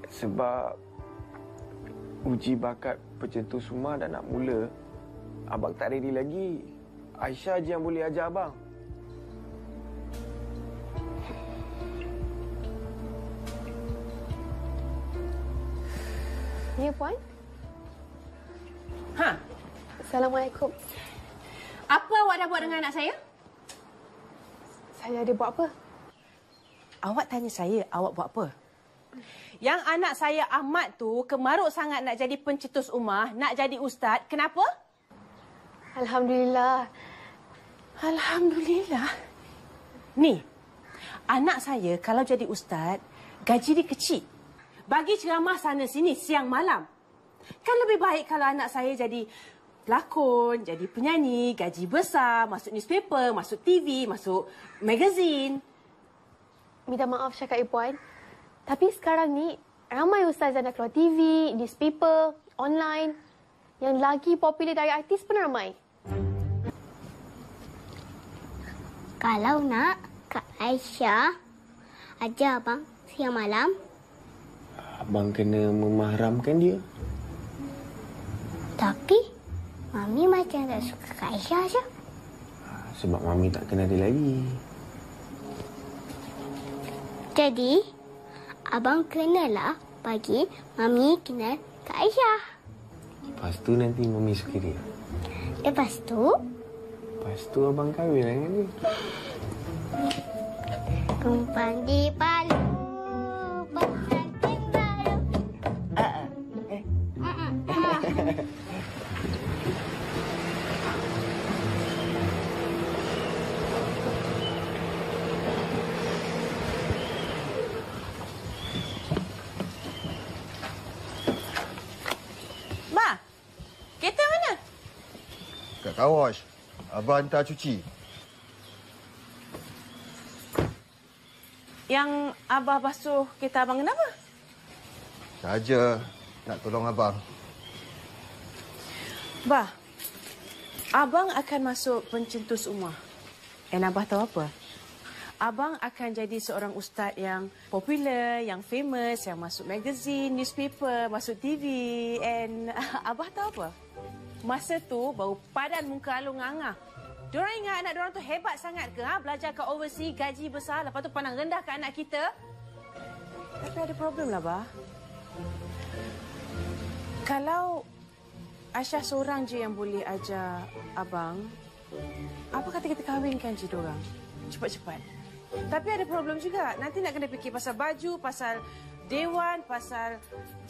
sebab uji bakat Pencetus Ummah dah nak mula. Abang tak ready lagi. Aisyah je yang boleh ajar abang. Ya, Puan. Ha. Assalamualaikum. Apa awak dah buat dengan anak saya? Saya ada buat apa? Awak tanya saya, awak buat apa? Yang anak saya Ahmad tu kemaruk sangat nak jadi pencetus ummah, nak jadi ustaz. Kenapa? Alhamdulillah. Alhamdulillah. Ni, anak saya kalau jadi ustaz, gaji dia kecil. Bagi ceramah sana sini siang malam. Kan lebih baik kalau anak saya jadi pelakon, jadi penyanyi, gaji besar, masuk newspaper, masuk T V, masuk magazine. Minta maaf cakap, Puan. Tapi sekarang ni, ramai ustaz yang dah keluar T V, newspaper, online. Yang lagi popular dari artis pun ramai. Kalau nak, Kak Aisyah ajar abang siang malam. Abang kena memahramkan dia. Tapi, Mami macam tak suka Kak Aisyah je. Sebab Mami tak kenal dia lagi. Jadi, abang kenalah bagi Mami kenal Kak Aisyah. Lepas tu nanti Mami suka dia. Lepas tu? Lepas tu abang kahwin dengan dia. Kumpang di Palu, bukan di Palu. Uh-uh. Eh. Uh-uh. Kawash, abang hantar cuci. Yang abah basuh kereta abang kenapa? Saja nak tolong abang. Bah, abang akan masuk pencetus ummah. Dan abah tahu apa? Abang akan jadi seorang ustaz yang popular, yang famous, yang masuk magazine, newspaper, masuk T V. And abah tahu apa? Masa tu baru padan muka alung angah. Diorang ingat anak diorang tu hebat sangat ke? Ha? Belajar kat overseas, gaji besar, lepas tu pandang rendah ke anak kita. Tapi ada problem lah, bah. Kalau Aisyah seorang je yang boleh ajar abang, apa kata kita kahwinkan je diorang? Cepat-cepat. Tapi ada problem juga. Nanti nak kena fikir pasal baju, pasal dewan, pasal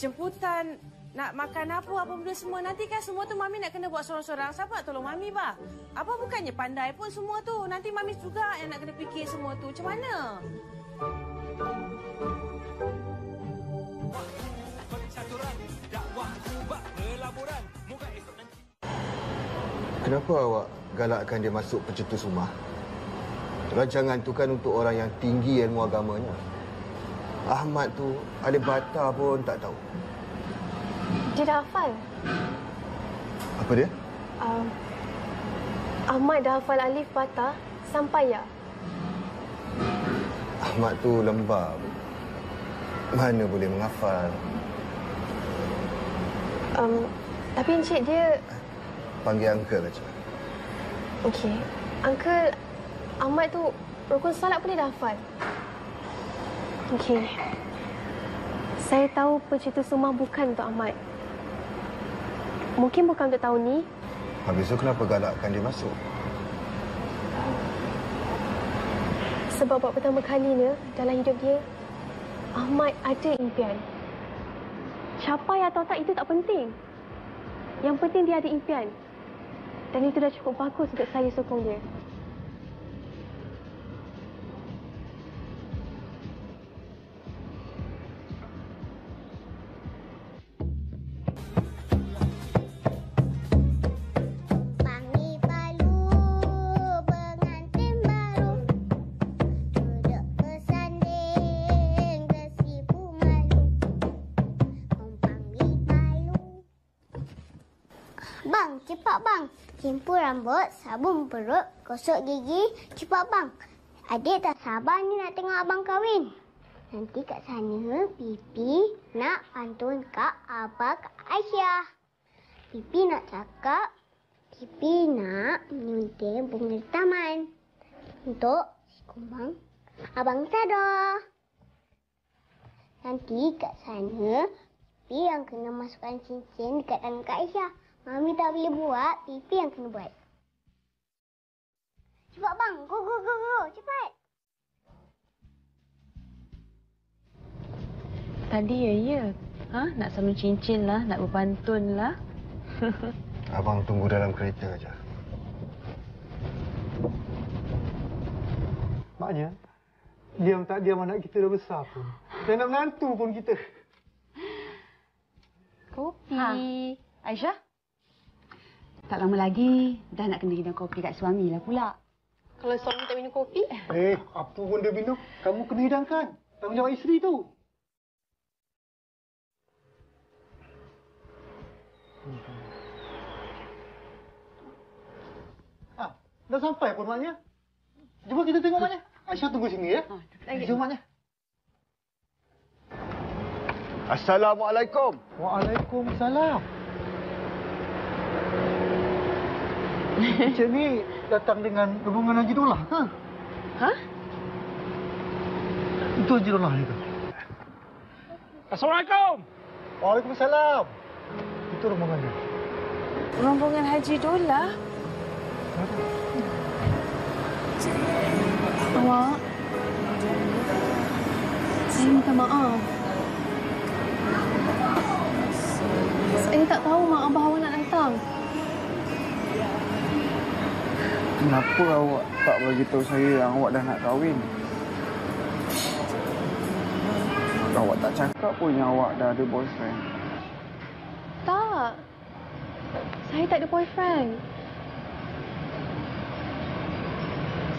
jemputan. Nak makan apa, apa benda semua. Nanti kan semua tu Mami nak kena buat sorang-sorang. Siapa nak tolong Mami, bah? Apa bukannya pandai pun semua tu. Nanti Mami juga yang nak kena fikir semua tu. Macam mana? Kenapa awak galakkan dia masuk pencetus ummah? Rancangan tu kan untuk orang yang tinggi ilmu agamanya. Ahmad tu, ada bata pun tak tahu. Dia dah hafal. Apa dia? Um, Ahmad dah hafal alif, bata sampai ya. Ahmad tu lembab. Mana boleh menghafal. Um, tapi Encik dia... Panggil Uncle saja. Okey. Uncle, Ahmad tu Rukun salat pun dia dah hafal. Okey. Saya tahu Pencetus Ummah bukan untuk Ahmad. Mungkin bukan untuk tahun ni. Habis tu kenapa galakkan dia masuk? Sebab buat pertama kalinya dalam hidup dia, Ahmad ada impian. Capai atau tak itu tak penting. Yang penting dia ada impian. Dan itu dah cukup bagus untuk saya sokong dia. Bang, cepat bang. Simpul rambut, sabun perut, gosok gigi. Cepat bang. Adik tak sabar ni nak tengok abang kahwin. Nanti kat sana, Pipi nak pantun Kak Abang Kak Aisyah. Pipi nak cakap, Pipi nak nyunting bunga taman. Untuk si kumbang, Abang Sada. Nanti kat sana, Pipi yang kena masukkan cincin dekat tangan Kak Aisyah. Mami tak boleh buat, Pipi yang kena buat. Cepat bang, go go go go, cepat. Tadi ya ya. Ha, nak sambung cincin lah, nak berpantun lah. Abang tunggu dalam kereta aja. Maknya diam tak diam anak kita dah besar pun. Dan nak menantu pun kita. Kopi. Ha. Aisyah. Tak lama lagi, dah nak kena minum kopi kat suami lah pula. Kalau suami tak minum kopi? Eh, apa pun dia minum, kamu kena hidangkan. Tanggungjawab isteri tu. Ah, dah sampai pun maknya. Jom kita tengok maknya. Aisyah tunggu sini ya. Jom maknya. Assalamualaikum. Waalaikumsalam. Encik ni datang dengan rombongan Haji Dullah ke? Ha? Itu Haji Dullah itu. Assalamualaikum. Waalaikumsalam. Itu rombongan dia. Rombongan Haji Dullah? Awak. Saya minta maaf. Saya tak tahu mak abah awak nak datang. Kenapa awak tak beritahu saya yang awak dah nak kahwin? Awak tak cakap pun yang awak dah ada boyfriend. Tak. Saya tak ada boyfriend.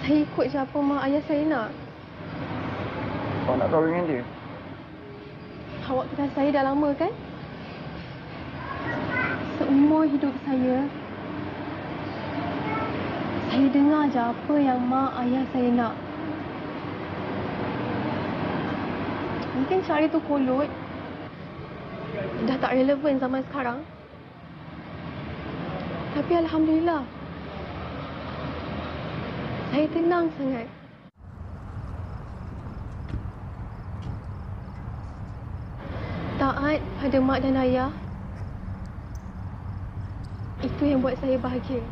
Saya ikut je apa mak ayah saya nak. Awak nak kahwin dengan dia? Awak kenal saya dah lama kan? Seumur hidup saya, saya dengar je apa yang mak ayah saya nak. Mungkin cara tu kolot. Dah tak relevan zaman sekarang. Tapi alhamdulillah, saya tenang sangat. Taat pada mak dan ayah, itu yang buat saya bahagia.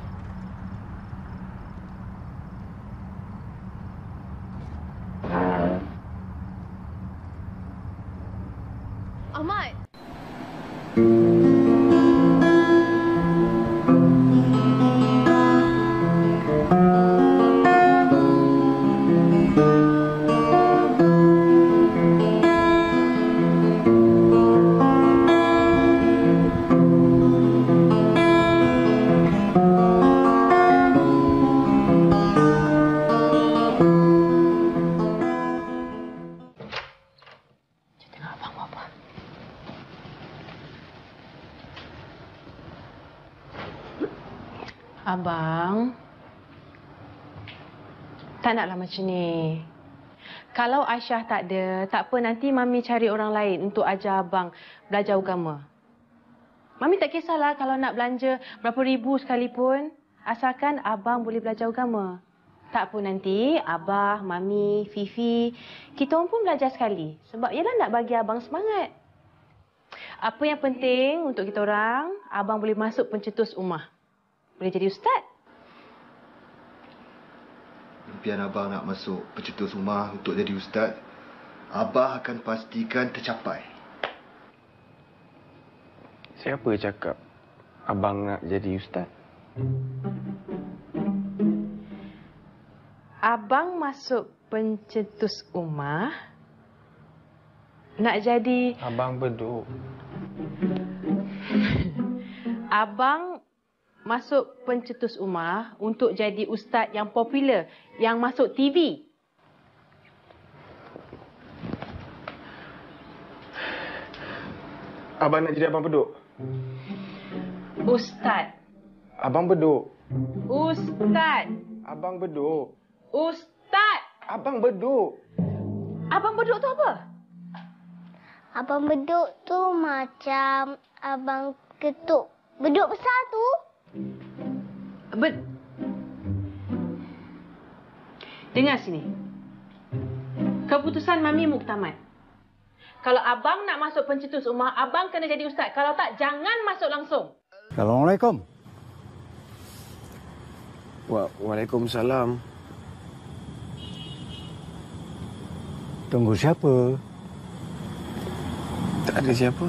Abang, tak naklah macam ni. Kalau Aisyah tak ada, tak apa nanti Mami cari orang lain untuk ajar abang belajar agama. Mami tak kisahlah kalau nak belanja berapa ribu sekalipun. Asalkan abang boleh belajar agama. Tak pun nanti, Abah, Mami, Fifi, kita pun belajar sekali. Sebab ialah nak bagi Abang semangat. Apa yang penting untuk kita orang, Abang boleh masuk pencetus ummah. Boleh jadi ustaz. Impian Abang nak masuk pencetus ummah untuk jadi ustaz, Abah akan pastikan tercapai. Siapa cakap Abang nak jadi ustaz? Abang masuk pencetus ummah nak jadi Abang Beduk. Abang masuk pencetus ummah untuk jadi ustaz yang popular yang masuk T V. Abang nak jadi Abang Beduk. Ustaz. Abang Beduk. Ustaz. Abang Beduk. Ustaz! Abang Beduk. Abang Beduk tu apa? Abang Beduk tu macam Abang Ketuk. Beduk besar tu. Bed... Dengar sini. Keputusan Mami muktamad. Kalau Abang nak masuk pencetus ummah, Abang kena jadi ustaz. Kalau tak, jangan masuk langsung. Assalamualaikum. Wa Waalaikumsalam. Tunggu siapa? Tak ada siapa.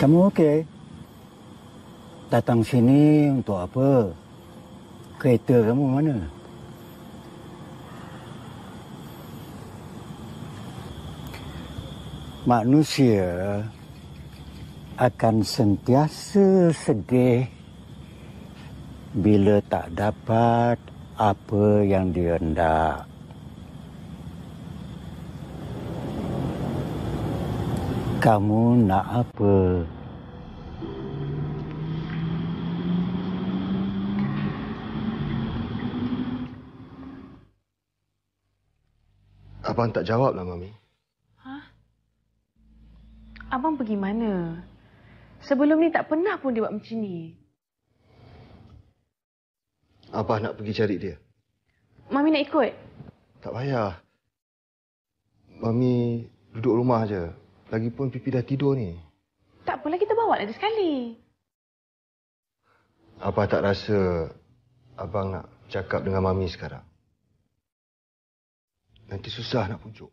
Kamu okey? Datang sini untuk apa? Kereta kamu mana? Manusia akan sentiasa sedih bila tak dapat apa yang dia hendak. Kamu nak apa? Abang tak jawablah, Mami. Hah? Abang pergi mana? Sebelum ni tak pernah pun dia buat macam ni. Abah nak pergi cari dia. Mami nak ikut? Tak payah. Mami duduk rumah aja. Lagipun Pipi dah tidur ni. Tak apalah, kita bawa lah dia sekali. Abah tak rasa Abang nak cakap dengan Mami sekarang. Nanti susah nak pujuk.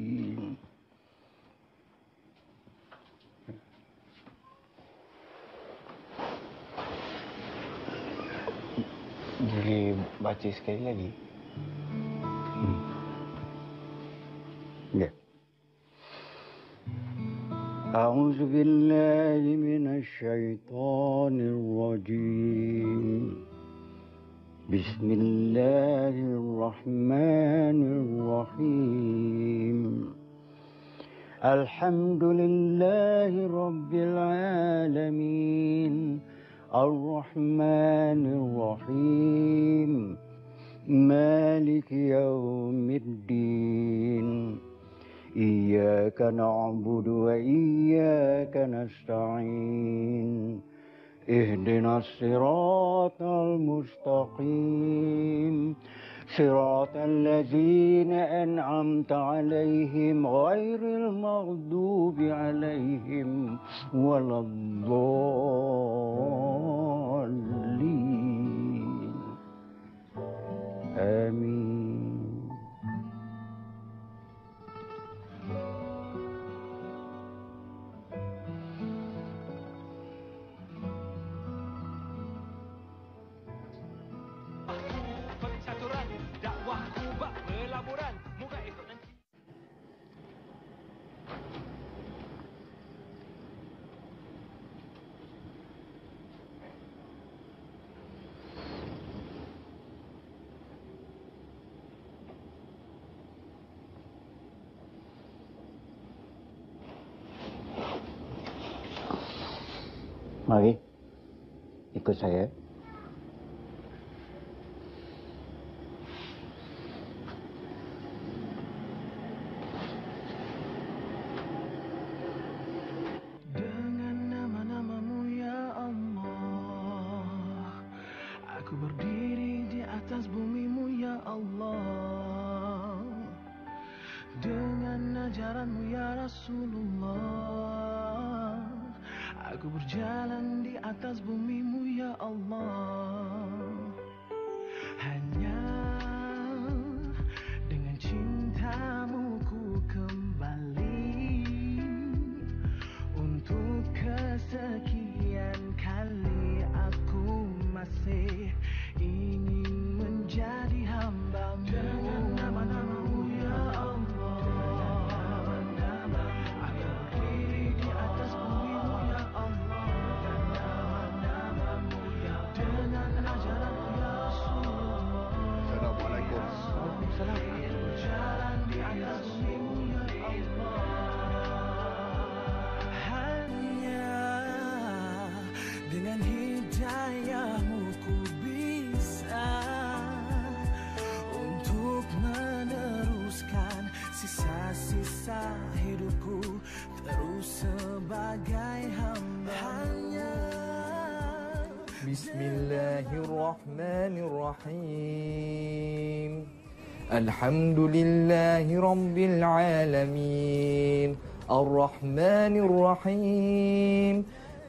Boleh baca sekali lagi? Hmm. Ya. A'udzu billahi minasy syaithanir rajim. Bismillahirrahmanirrahim. Alhamdulillahi rabbil alamin. الرحمن الرحيم مالك يوم الدين إياك نعبد وإياك نستعين اهدنا الصراط المستقيم صراط الذين أنعمت عليهم غير المغضوب عليهم ولا الضالين آمين. Mari, ikut saya. الحمد لله رب العالمين الرحمن الرحيم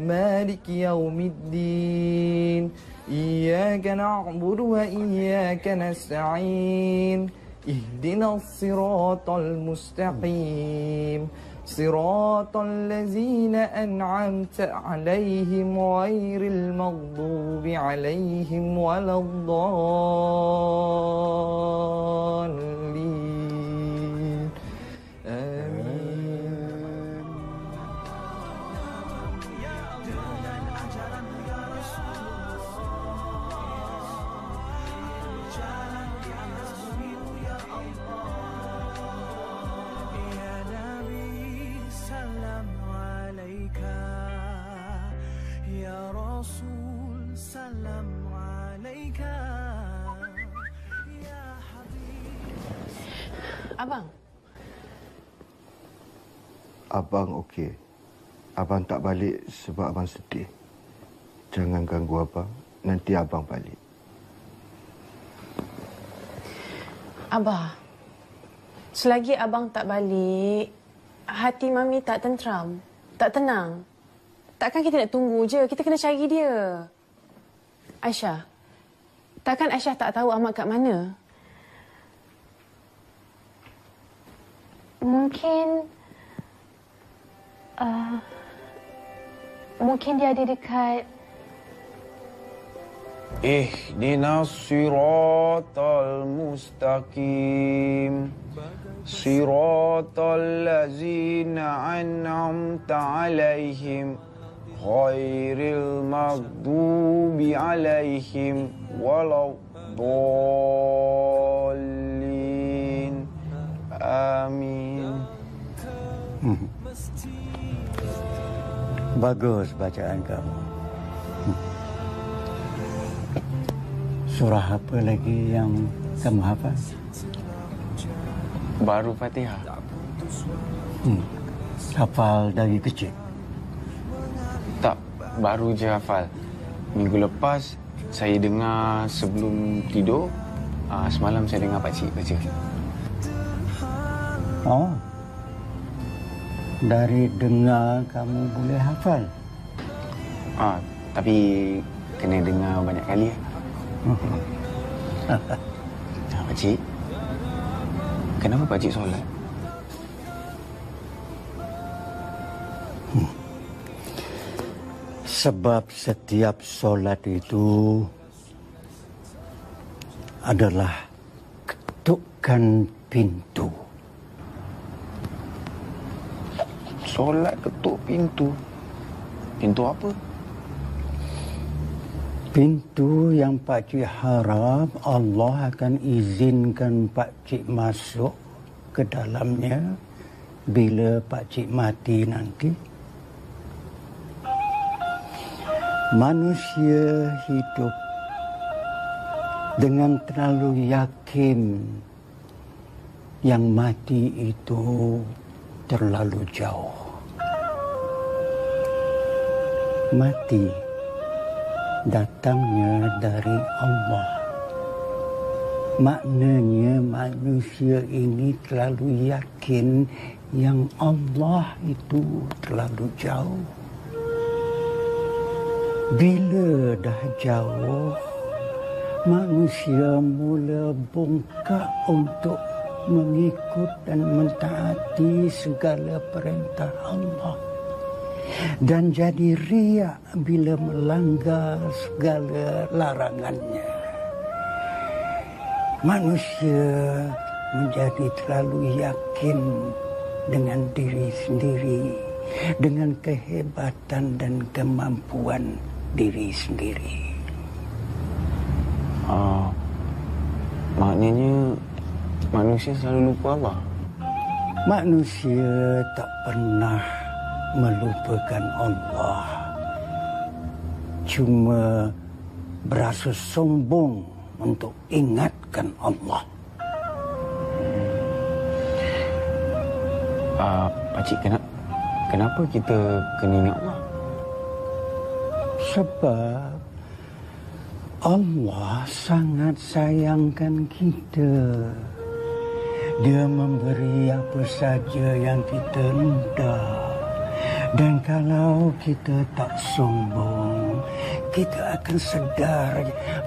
مالك يوم الدين إياك نعبد وإياك نستعين اهدنا الصراط المستقيم صراط الذين أنعمت عليهم غير المغضوب عليهم ولا الضالين آمين. Abang. Abang okey. Abang tak balik sebab abang sedih. Jangan ganggu abang. Nanti abang balik. Abah, selagi abang tak balik, hati mami tak tenteram, tak tenang. Takkan kita nak tunggu je, kita kena cari dia. Aisyah, takkan Aisyah tak tahu Ahmad kat mana? Mungkin uh, mungkin dia ada dekat Ihdinas siratal mustaqim siratal ladzina an'amta alaihim ghairil maghdubi alaihim waladdallin amin. Hmm. Bagus bacaan kamu. Hmm. Surah apa lagi yang kamu hafaz? Baru Fatihah. Hmm. Hafal dari kecil? Tak, baru je hafal. Minggu lepas saya dengar sebelum tidur, Uh, semalam saya dengar pakcik kerja. Oh. Dari dengar kamu boleh hafal? Ah, uh, tapi kena dengar banyak kali. Nah, pakcik. Kenapa pakcik solat? Hmm. Sebab setiap solat itu adalah ketukan pintu. Solat ketuk pintu? Pintu apa? Pintu yang pakcik harap Allah akan izinkan pakcik masuk ke dalamnya bila pakcik mati nanti. Manusia hidup dengan terlalu yakin yang mati itu terlalu jauh. Mati datangnya dari Allah. Maknanya manusia ini terlalu yakin yang Allah itu terlalu jauh. Bila dah jauh, manusia mula bongkak untuk mengikut dan mentaati segala perintah Allah. Dan jadi riak bila melanggar segala larangannya. Manusia menjadi terlalu yakin dengan diri sendiri, dengan kehebatan dan kemampuan diri sendiri. Ah, maknanya manusia selalu lupa Allah. Manusia tak pernah melupakan Allah. Cuma berasa sombong untuk ingatkan Allah. Ah, pakcik, kenapa, kenapa kita kena ingat Allah? Sebab Allah sangat sayangkan kita. Dia memberi apa saja yang kita minta. Dan kalau kita tak sombong, kita akan sedar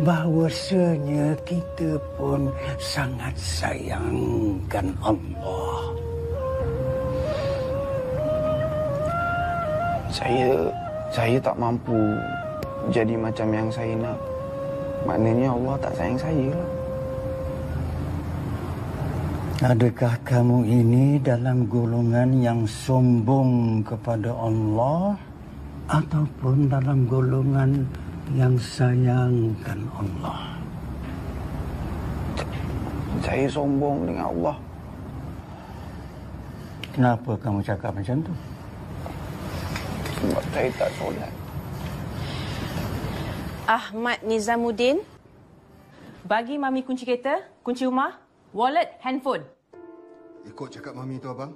bahawasanya kita pun sangat sayangkan Allah. Saya, saya tak mampu jadi macam yang saya nak. Maknanya Allah tak sayang saya lah. Adakah kamu ini dalam golongan yang sombong kepada Allah ataupun dalam golongan yang sayangkan Allah? Saya sombong dengan Allah. Kenapa kamu cakap macam tu? Sebab saya tak solat. Ahmad Nizamuddin, bagi Mami kunci kereta, kunci rumah, wallet, handphone. Ikut cakap Mami tu, Abang.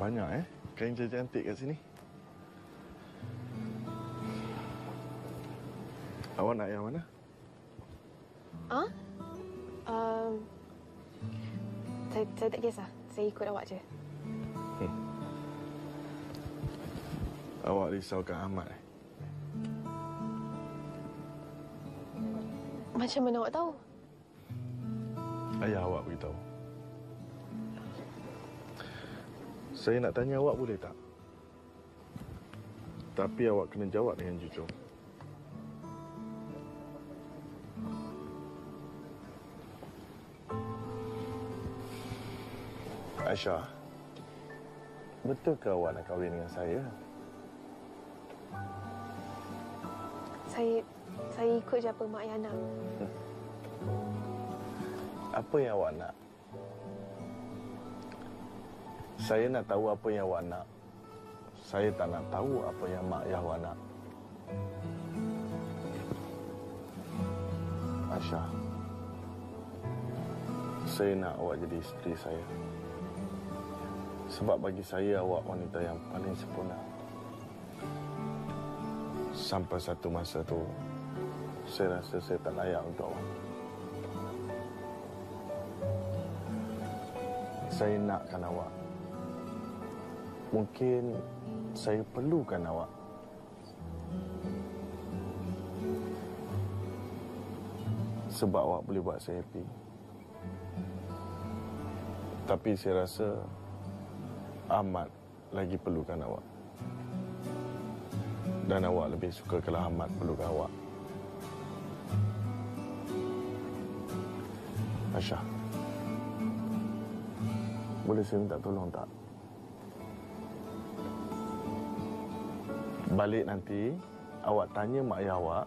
Banyak eh, kain cantik-cantik kat sini. Awak nak yang mana? Ah? Huh? Um, saya, saya tak kisah. Saya ikut awak je. Hmm. Awak risaukan Ahmad eh? Macam mana awak tahu? Ayah awak beritahu. Saya nak tanya awak boleh tak? Tapi awak kena jawab dengan jujur. Aisyah, betul ke awak nak kahwin dengan saya? Saya saya ikut je apa mak ayah nak. Hmm. Apa yang awak nak? Saya nak tahu apa yang awak nak. Saya tak nak tahu apa yang mak ayah awak nak. Aisyah, saya nak awak jadi isteri saya. Sebab bagi saya, awak wanita yang paling sempurna. Sampai satu masa tu, saya rasa saya tak layak untuk awak. Saya nakkan awak. Mungkin saya perlukan awak. Sebab awak boleh buat saya happy. Tapi saya rasa Ahmad lagi perlukan awak. Dan awak lebih suka kalau Ahmad perlukan awak. Aisyah, boleh saya minta tolong tak? Balik nanti, awak tanya mak ayah awak,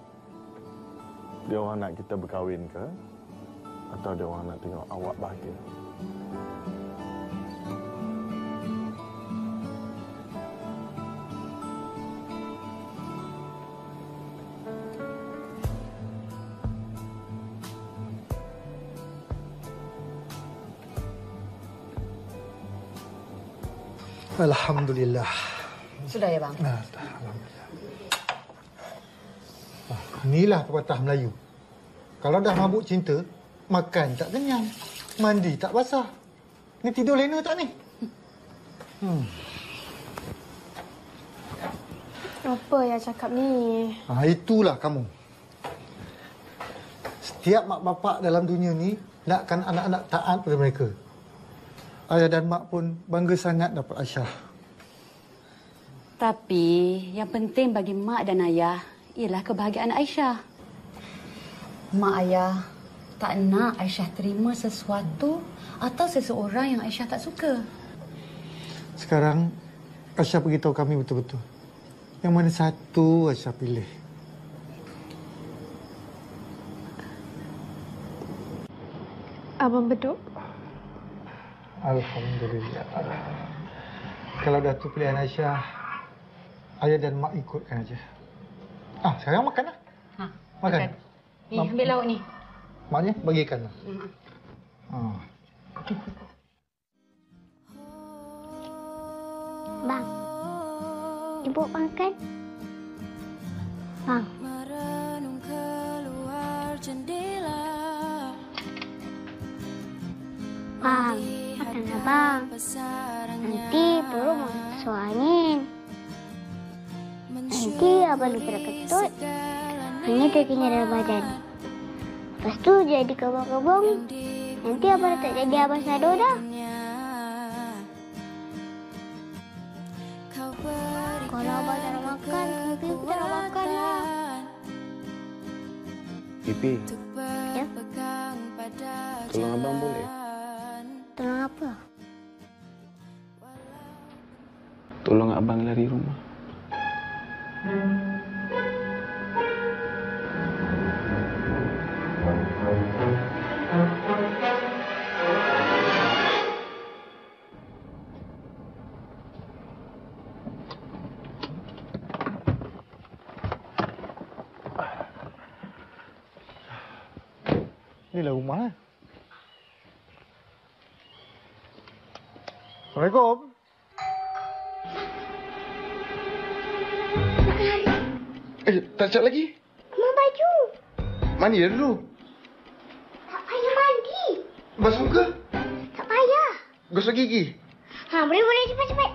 dia orang nak kita berkahwin ke? Atau dia orang nak tengok awak bahagia? Alhamdulillah. Sudah ya bang? Nah, alhamdulillah. Ah, inilah pepatah Melayu. Kalau dah mabuk cinta, makan tak kenyang, mandi tak basah. Ni tidur lena tak ni? Hmm. Apa yang cakap ni? Ah, itulah kamu. Setiap mak bapak dalam dunia ni nakkan anak-anak taat pada mereka. Ayah dan mak pun bangga sangat dapat Aisyah. Tapi yang penting bagi mak dan ayah ialah kebahagiaan Aisyah. Mak ayah tak nak Aisyah terima sesuatu atau seseorang yang Aisyah tak suka. Sekarang Aisyah beritahu kami betul-betul. Yang mana satu Aisyah pilih? Abang Beduk. Alhamdulillah. Kalau dah tu pilihan Aisyah, ayah dan mak ikutkan aja. Ah, sekarang makanlah. Ha, makan. makan. Ni mak, ambil lauk ni. Maknya bagikanlah. Hmm. Ah. Bang. Ibu makan. Bang. Bang. Makanlah bang. Nanti perlu masuk angin. Nanti abang lupa dah ketut. Angin terkena dalam badan. Lepas tu jadi kebong-kebong. Nanti abang dah tak jadi abang Sado dah. Kalau abang tak nak makan, Pipi pun tak nak makan lah. Pipi? Ya? Tolong abang boleh? Tolong apa? Tolong abang lari rumah. Inilah rumah. Assalamualaikum. Eh, tak cat lagi? Mak baju. Mandi dah dulu. Tak payah mandi. Basuh muka? Tak payah. Gosok gigi? Ha, boleh-boleh cepat-cepat.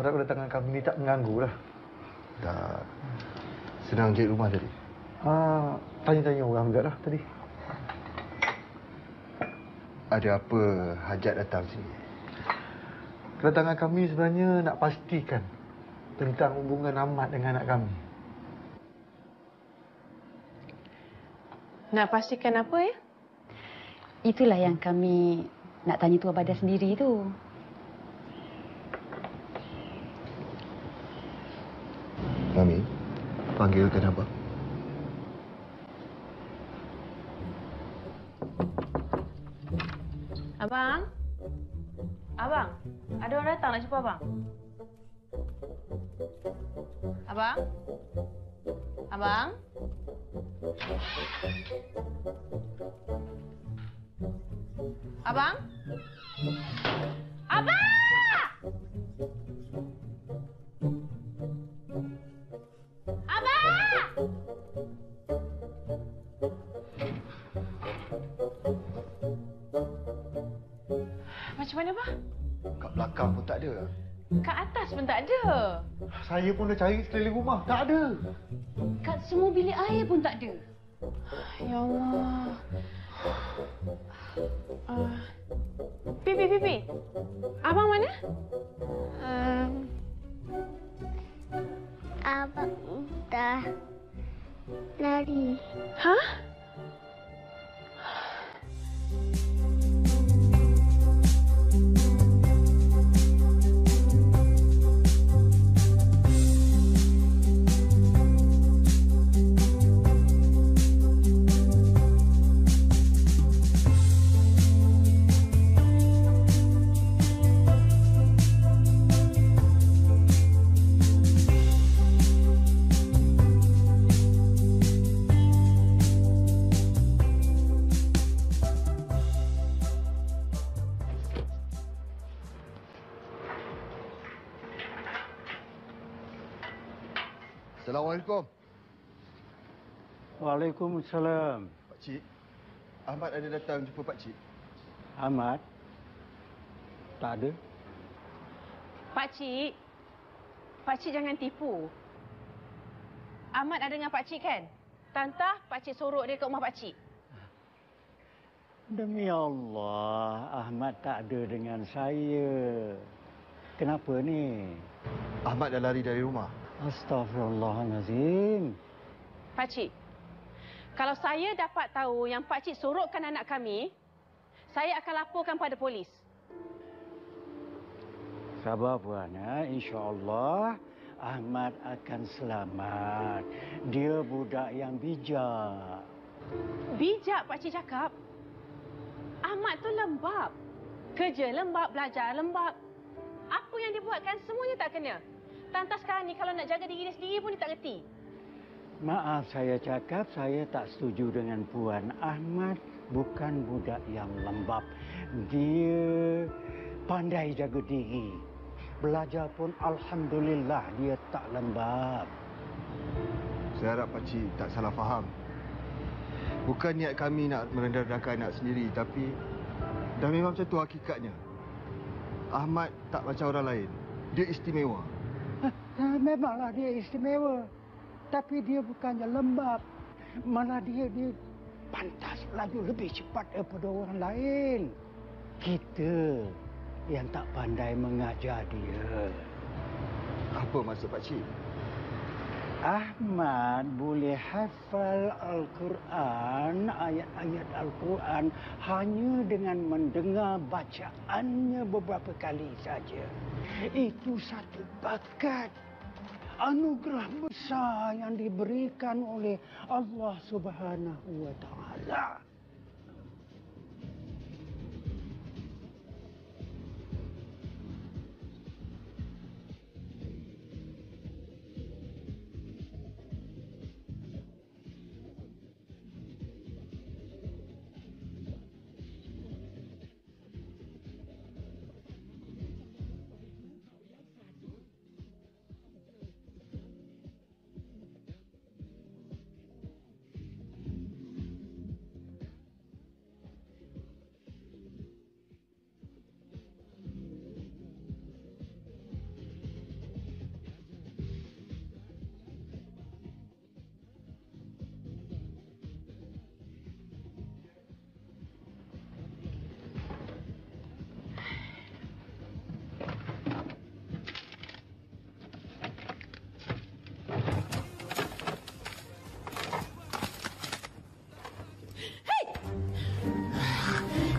Harap kedatangan kami ni tak mengganggu lah. Tak. Senang cek rumah tadi? Ah, tanya-tanya orang juga lah tadi. Ada apa hajat datang sini? Kedatangan kami sebenarnya nak pastikan tentang hubungan Ahmad dengan anak kami. Nak pastikan apa ya? Itulah yang kami nak tanya Tuan Badan sendiri tu. Mami, panggilkan Abang. Abang? Abang? Ada orang datang nak jumpa Abang? Abang? Abang? Abang? Abang! Macam mana, Abang? Kat belakang pun tak ada. Kat atas pun tak ada. Saya pun dah cari sekeliling rumah. Tak ada. Kat semua bilik air pun tak ada. Ya Allah. Uh, pipi, Pipi. Abang mana? Um, abang dah lari. Hah? Assalamualaikum. Waalaikumsalam. Pak Cik, Ahmad ada datang jumpa Pak Cik? Ahmad? Tak ada. Pak Cik, Pak Cik jangan tipu. Ahmad ada dengan Pak Cik kan? Tantah Pak Cik sorok dia ke rumah Pak Cik. Demi Allah, Ahmad tak ada dengan saya. Kenapa ni? Ahmad dah lari dari rumah. Astaghfirullahalazim. Pak Cik, kalau saya dapat tahu yang Pak Cik sorokkan anak kami, saya akan laporkan pada polis. Sabar puan, ya. Insya-Allah Ahmad akan selamat. Dia budak yang bijak. Bijak Pak Cik cakap. Ahmad tu lembab. Kerja lembab, belajar lembab. Apa yang dia buatkan semuanya tak kena. Tantah sekarang ni kalau nak jaga diri dia sendiri pun dia tak reti. Maaf saya cakap, saya tak setuju dengan puan. Ahmad bukan budak yang lembab. Dia pandai jaga diri. Belajar pun alhamdulillah dia tak lembab. Saya harap Pak Cik tak salah faham. Bukan niat kami nak merendah-rendahkan anak sendiri, tapi dah memang macam tu hakikatnya. Ahmad tak macam orang lain. Dia istimewa. Memanglah dia istimewa, tapi dia bukannya lembab. Malah dia dia pantas laju lebih cepat daripada orang lain. Kita yang tak pandai mengajar dia. Apa maksud Pak Cik? Ahmad boleh hafal Al-Quran, ayat-ayat Al-Quran hanya dengan mendengar bacaannya beberapa kali saja. Itu satu bakat. Anugerah besar yang diberikan oleh Allah Subhanahu wa Taala.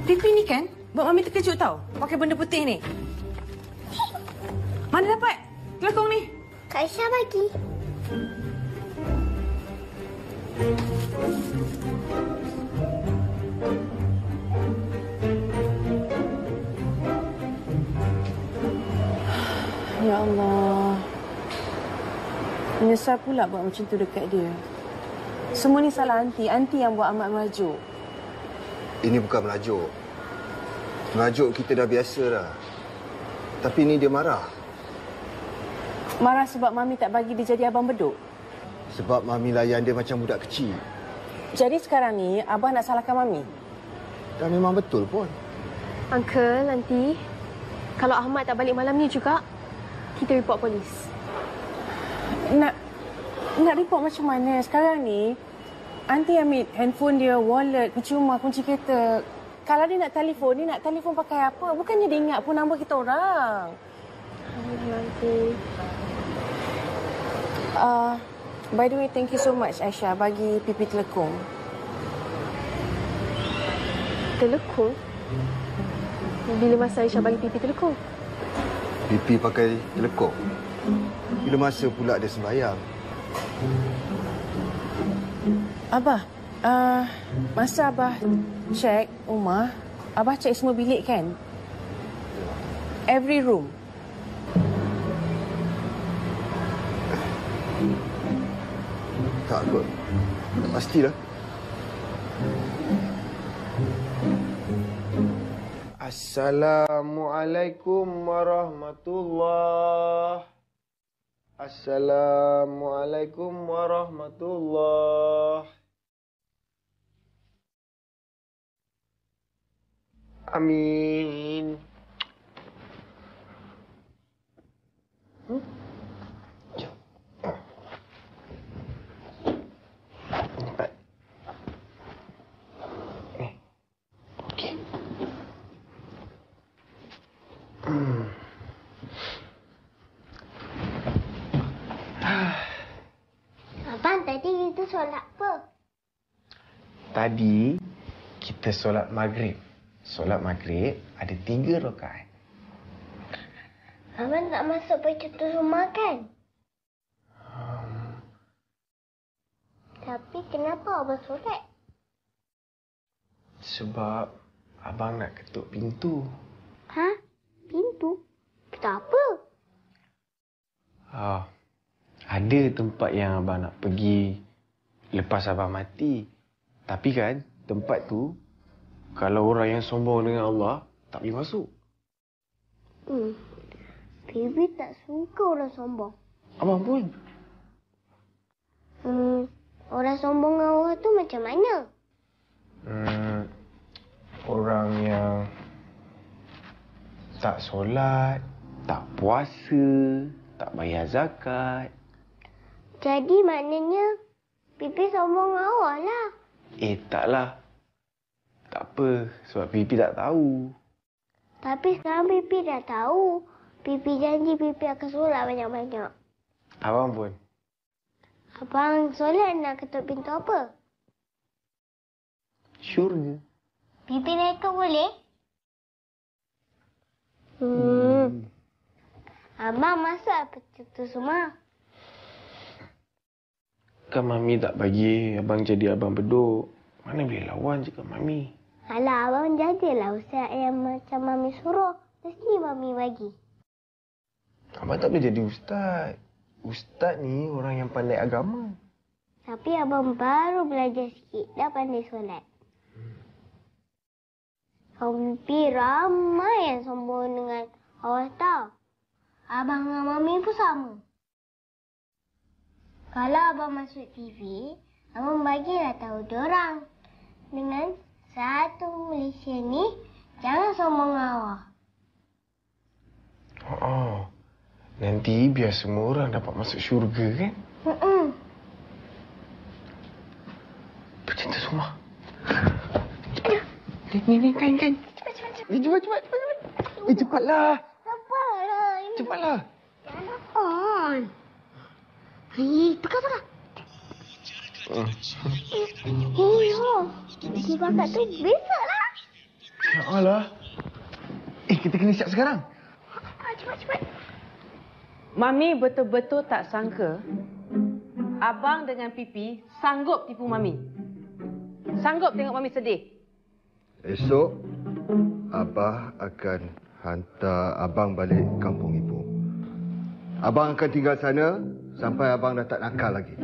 T V ni kan buat Mami terkejut tau. Pakai benda putih ni. Mana dapat telekong ni? Kak Aisyah bagi. Ya Allah. Menyesal pula buat macam tu dekat dia. Semua ni salah Aunty. Aunty yang buat Ahmad merajuk. Ini bukan merajuk. Merajuk kita dah biasa dah. Tapi ni dia marah. Marah sebab Mami tak bagi dia jadi abang beduk? Sebab Mami layan dia macam budak kecil. Jadi sekarang ni, Abang nak salahkan Mami? Dah memang betul pun. Uncle, Aunty, kalau Ahmad tak balik malam ni juga, kita report polis. Nak nak report macam mana? Sekarang ni, Aunty ambil handphone dia, wallet, kunci rumah, kunci kereta. Kalau dia nak telefon, dia nak telefon pakai apa? Bukannya dia ingat pun nombor kita orang. Alhamdulillah, Aunty. Uh, by the way, thank you so much, Aisyah, bagi pipi telekung. Telekung? Bila masa Aisyah bagi pipi telekung? Pipi pakai telekong. Bila masa pula dia sembahyang? Abah, uh, masa Abah cek rumah, Abah cek semua bilik kan? Every room. Tak kot. Pastilah. Assalamualaikum warahmatullahi. Assalamualaikum warahmatullahi. Amin. Hmm? Solat apa? Tadi kita solat maghrib. Solat maghrib ada tiga rakaat. Abang nak masuk pencetus ummah kan? Um... Tapi kenapa abang solat? Sebab abang nak ketuk pintu. Ha? Pintu? Ketuk apa? Ah, ada tempat yang abang nak pergi lepas abang mati. Tapi kan, tempat tu, kalau orang yang sombong dengan Allah, tak boleh masuk. Hmm. Bibi tak suka orang sombong. Abang pun. Hmm. Orang sombong dengan orang tu macam mana? Hmm. Orang yang tak solat, tak puasa, tak bayar zakat. Jadi maknanya Pipi sombong dengan awak lah. Eh, taklah. Tak apa. Sebab Pipi tak tahu. Tapi sekarang Pipi dah tahu. Pipi janji Pipi akan solat banyak-banyak. Abang pun. Abang solat nak ketuk pintu apa? Syurga. Pipi nak ikut boleh? Hmm. Abang masuk apa tu semua? Kan Mami tak bagi abang jadi abang beduk. Mana boleh lawan cakap Mami. Alah, abang jadilah ustaz yang macam Mami suruh. Mesti Mami bagi. Abang tak boleh jadi ustaz. Ustaz ni orang yang pandai agama. Tapi abang baru belajar sikit. Dah pandai solat. Kau Pipi ramai yang sombong dengan awak tau. Abang dengan Mami pun sama. Kalau abang masuk T V, abang bagilah tahu diorang. Dengan satu Malaysia ni, jangan sombong awak. Oh, oh. Nanti biar semua orang dapat masuk syurga kan? Mm-mm. Pencetus semua. Ni, ni, kain, kain. Cepat, cepat, cepat. Cepat, cepat, cepat. Eh, cepatlah. Cepatlah. Cepatlah. Jangan on. Hei, pegang, pegang. Uh. Eh, hei, oh. Nanti bakat tu besok lah. Ya Allah. Eh, kita kena siap sekarang. Ah, cepat, cepat. Mami betul-betul tak sangka Abang dengan Pipi sanggup tipu Mami. Sanggup tengok Mami sedih. Esok, Abah akan hantar Abang balik kampung Ibu. Abang akan tinggal sana sampai Abang dah tak nakal lagi.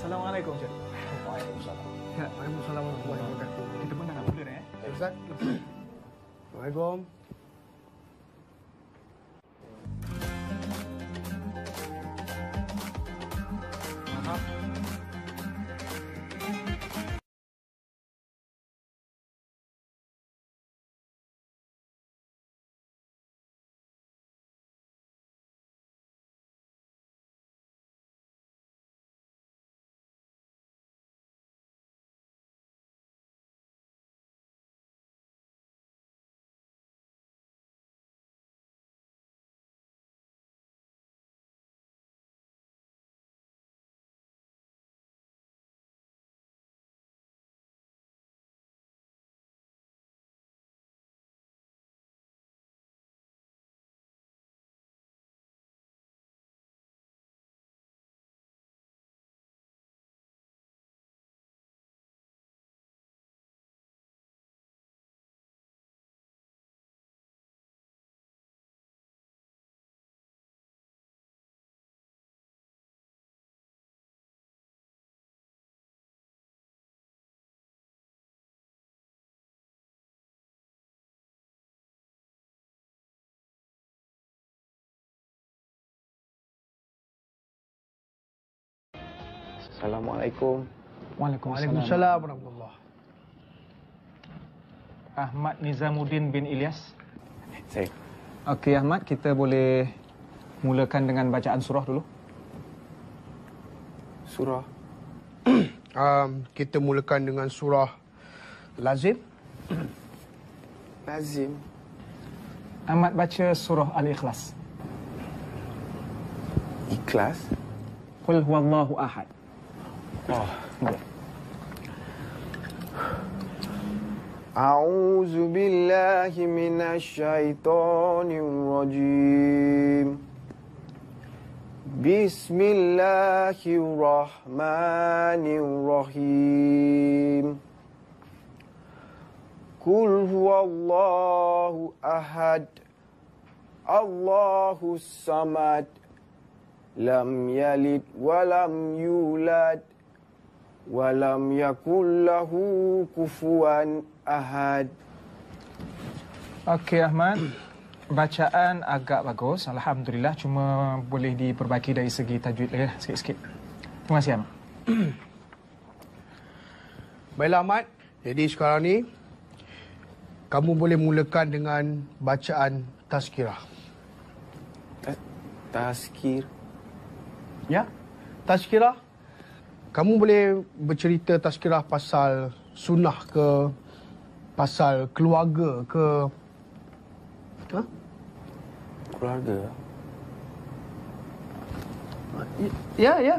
Assalamualaikum, Cik. Waalaikumsalam. Ya, waalaikumsalam warahmatullahi wabarakatuh. Kita pun dah nak mula, eh? Ya, Ustaz. Assalamualaikum. Assalamualaikum. Waalaikumsalam. Waalaikumsalam warahmatullahi. Ahmad Nizamuddin bin Ilyas. Saya. Okey Ahmad, kita boleh mulakan dengan bacaan surah dulu. Surah. um, kita mulakan dengan surah Lazim. Lazim. Ahmad baca surah Al-Ikhlas. Ikhlas. Qul huwallahu ahad. أعوذ بالله من الشيطان الرجيم بسم الله الرحمن الرحيم قل هو الله أحد الله الصمد لم يلد ولم يولد ولم يكن له كفوا أحد. Okey Ahmad, bacaan agak bagus, alhamdulillah, cuma boleh diperbaiki dari segi tajwid lagi sikit-sikit. Terima kasih Ahmad. Baiklah Ahmad, jadi sekarang ni kamu boleh mulakan dengan bacaan tazkirah. Tazkir. Ya, tazkirah. Kamu boleh bercerita tazkirah pasal sunnah ke, pasal keluarga ke? Ha? Keluarga? Ya, ya.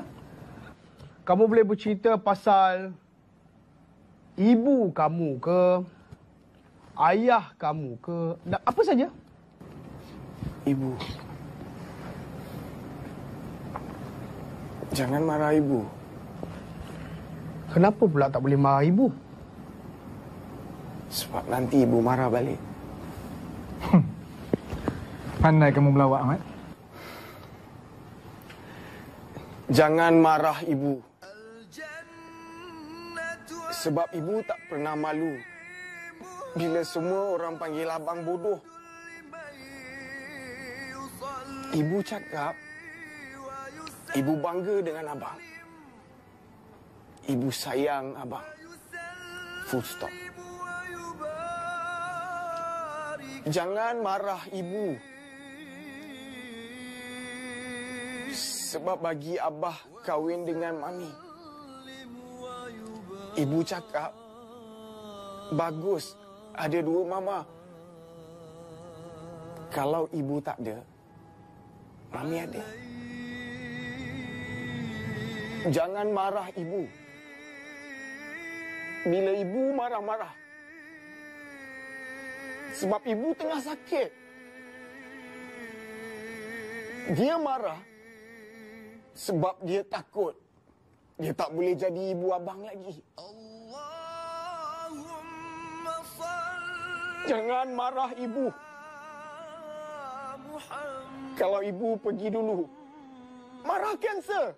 Kamu boleh bercerita pasal ibu kamu ke, ayah kamu ke, apa saja. Ibu. Jangan marah ibu. Kenapa pula tak boleh marah ibu? Sebab nanti ibu marah balik. Pandai kamu melawak, Ahmad. Jangan marah ibu. Sebab ibu tak pernah malu bila semua orang panggil abang bodoh. Ibu cakap, ibu bangga dengan abang. Ibu sayang abang. Full stop. Jangan marah ibu. Sebab bagi abah kahwin dengan mami. Ibu cakap, bagus ada dua mama. Kalau ibu tak ada, mami ada. Jangan marah ibu. Bila ibu marah-marah, sebab ibu tengah sakit. Dia marah sebab dia takut. Dia tak boleh jadi ibu abang lagi. Jangan marah ibu. Kalau ibu pergi dulu, marah kanser.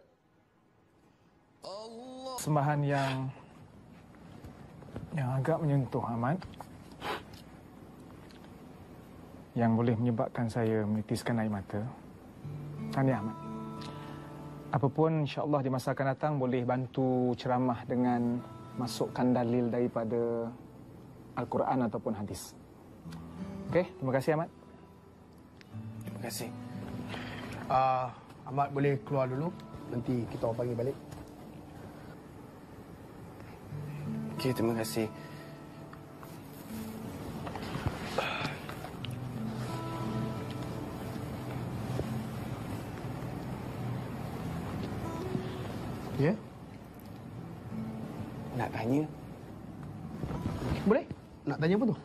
Sembahan yang yang agak menyentuh amat, yang boleh menyebabkan saya menitiskan air mata. Tahniah Ahmad. Apapun insya-Allah di masa akan datang boleh bantu ceramah dengan masukkan dalil daripada Al-Quran ataupun hadis. Okey, terima kasih Ahmad. Terima kasih. Uh, Ahmad boleh keluar dulu, nanti kita orang panggil balik. Okey, terima kasih. Ya? Yeah? Nak tanya? Boleh? Nak tanya apa tu?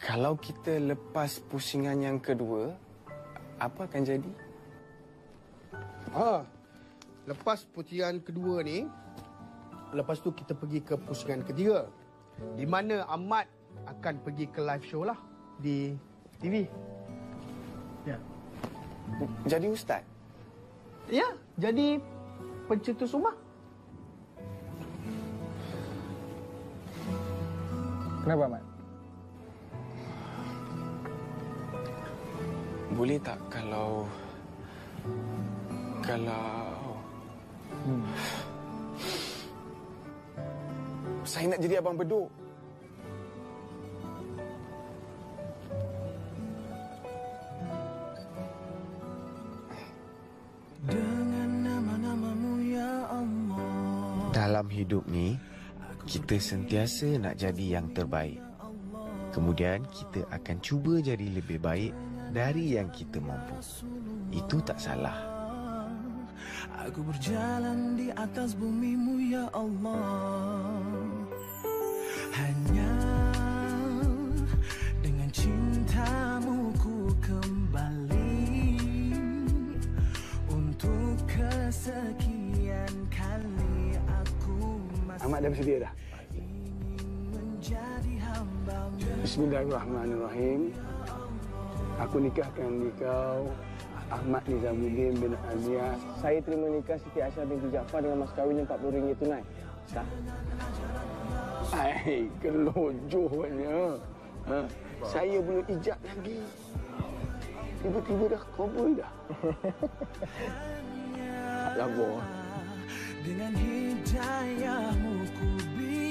Kalau kita lepas pusingan yang kedua, apa akan jadi? Ha, lepas pusingan kedua ni, lepas tu kita pergi ke pusingan ketiga, di mana Ahmad akan pergi ke live show lah di T V. Ya. Jadi ustaz? Ya, jadi pencetus ummah. Kenapa, Ahmad? Boleh tak kalau... Kalau... Hmm. Saya nak jadi Abang Beduk. Dengan nama-namamu, ya Allah. Dalam hidup ni, kita sentiasa nak jadi yang terbaik. Kemudian kita akan cuba jadi lebih baik dari yang kita mampu. Itu tak salah. Aku berjalan di atas bumimu ya Allah. Hanya dengan cintamu ku kembali untuk kesekian kali aku. Ahmad dah bersedia dah? Bismillahirrahmanirrahim. Aku nikahkan nikah Ahmad Nizamuddin bin Alias. Saya terima nikah Siti Aisyah binti Jafar dengan mas kahwin empat puluh ringgit tunai. Sah? Hai, kelojohnya. Ha, saya belum ijab lagi. Tiba-tiba dah kabul dah. Tak lagu. Dengan hidayahmu ku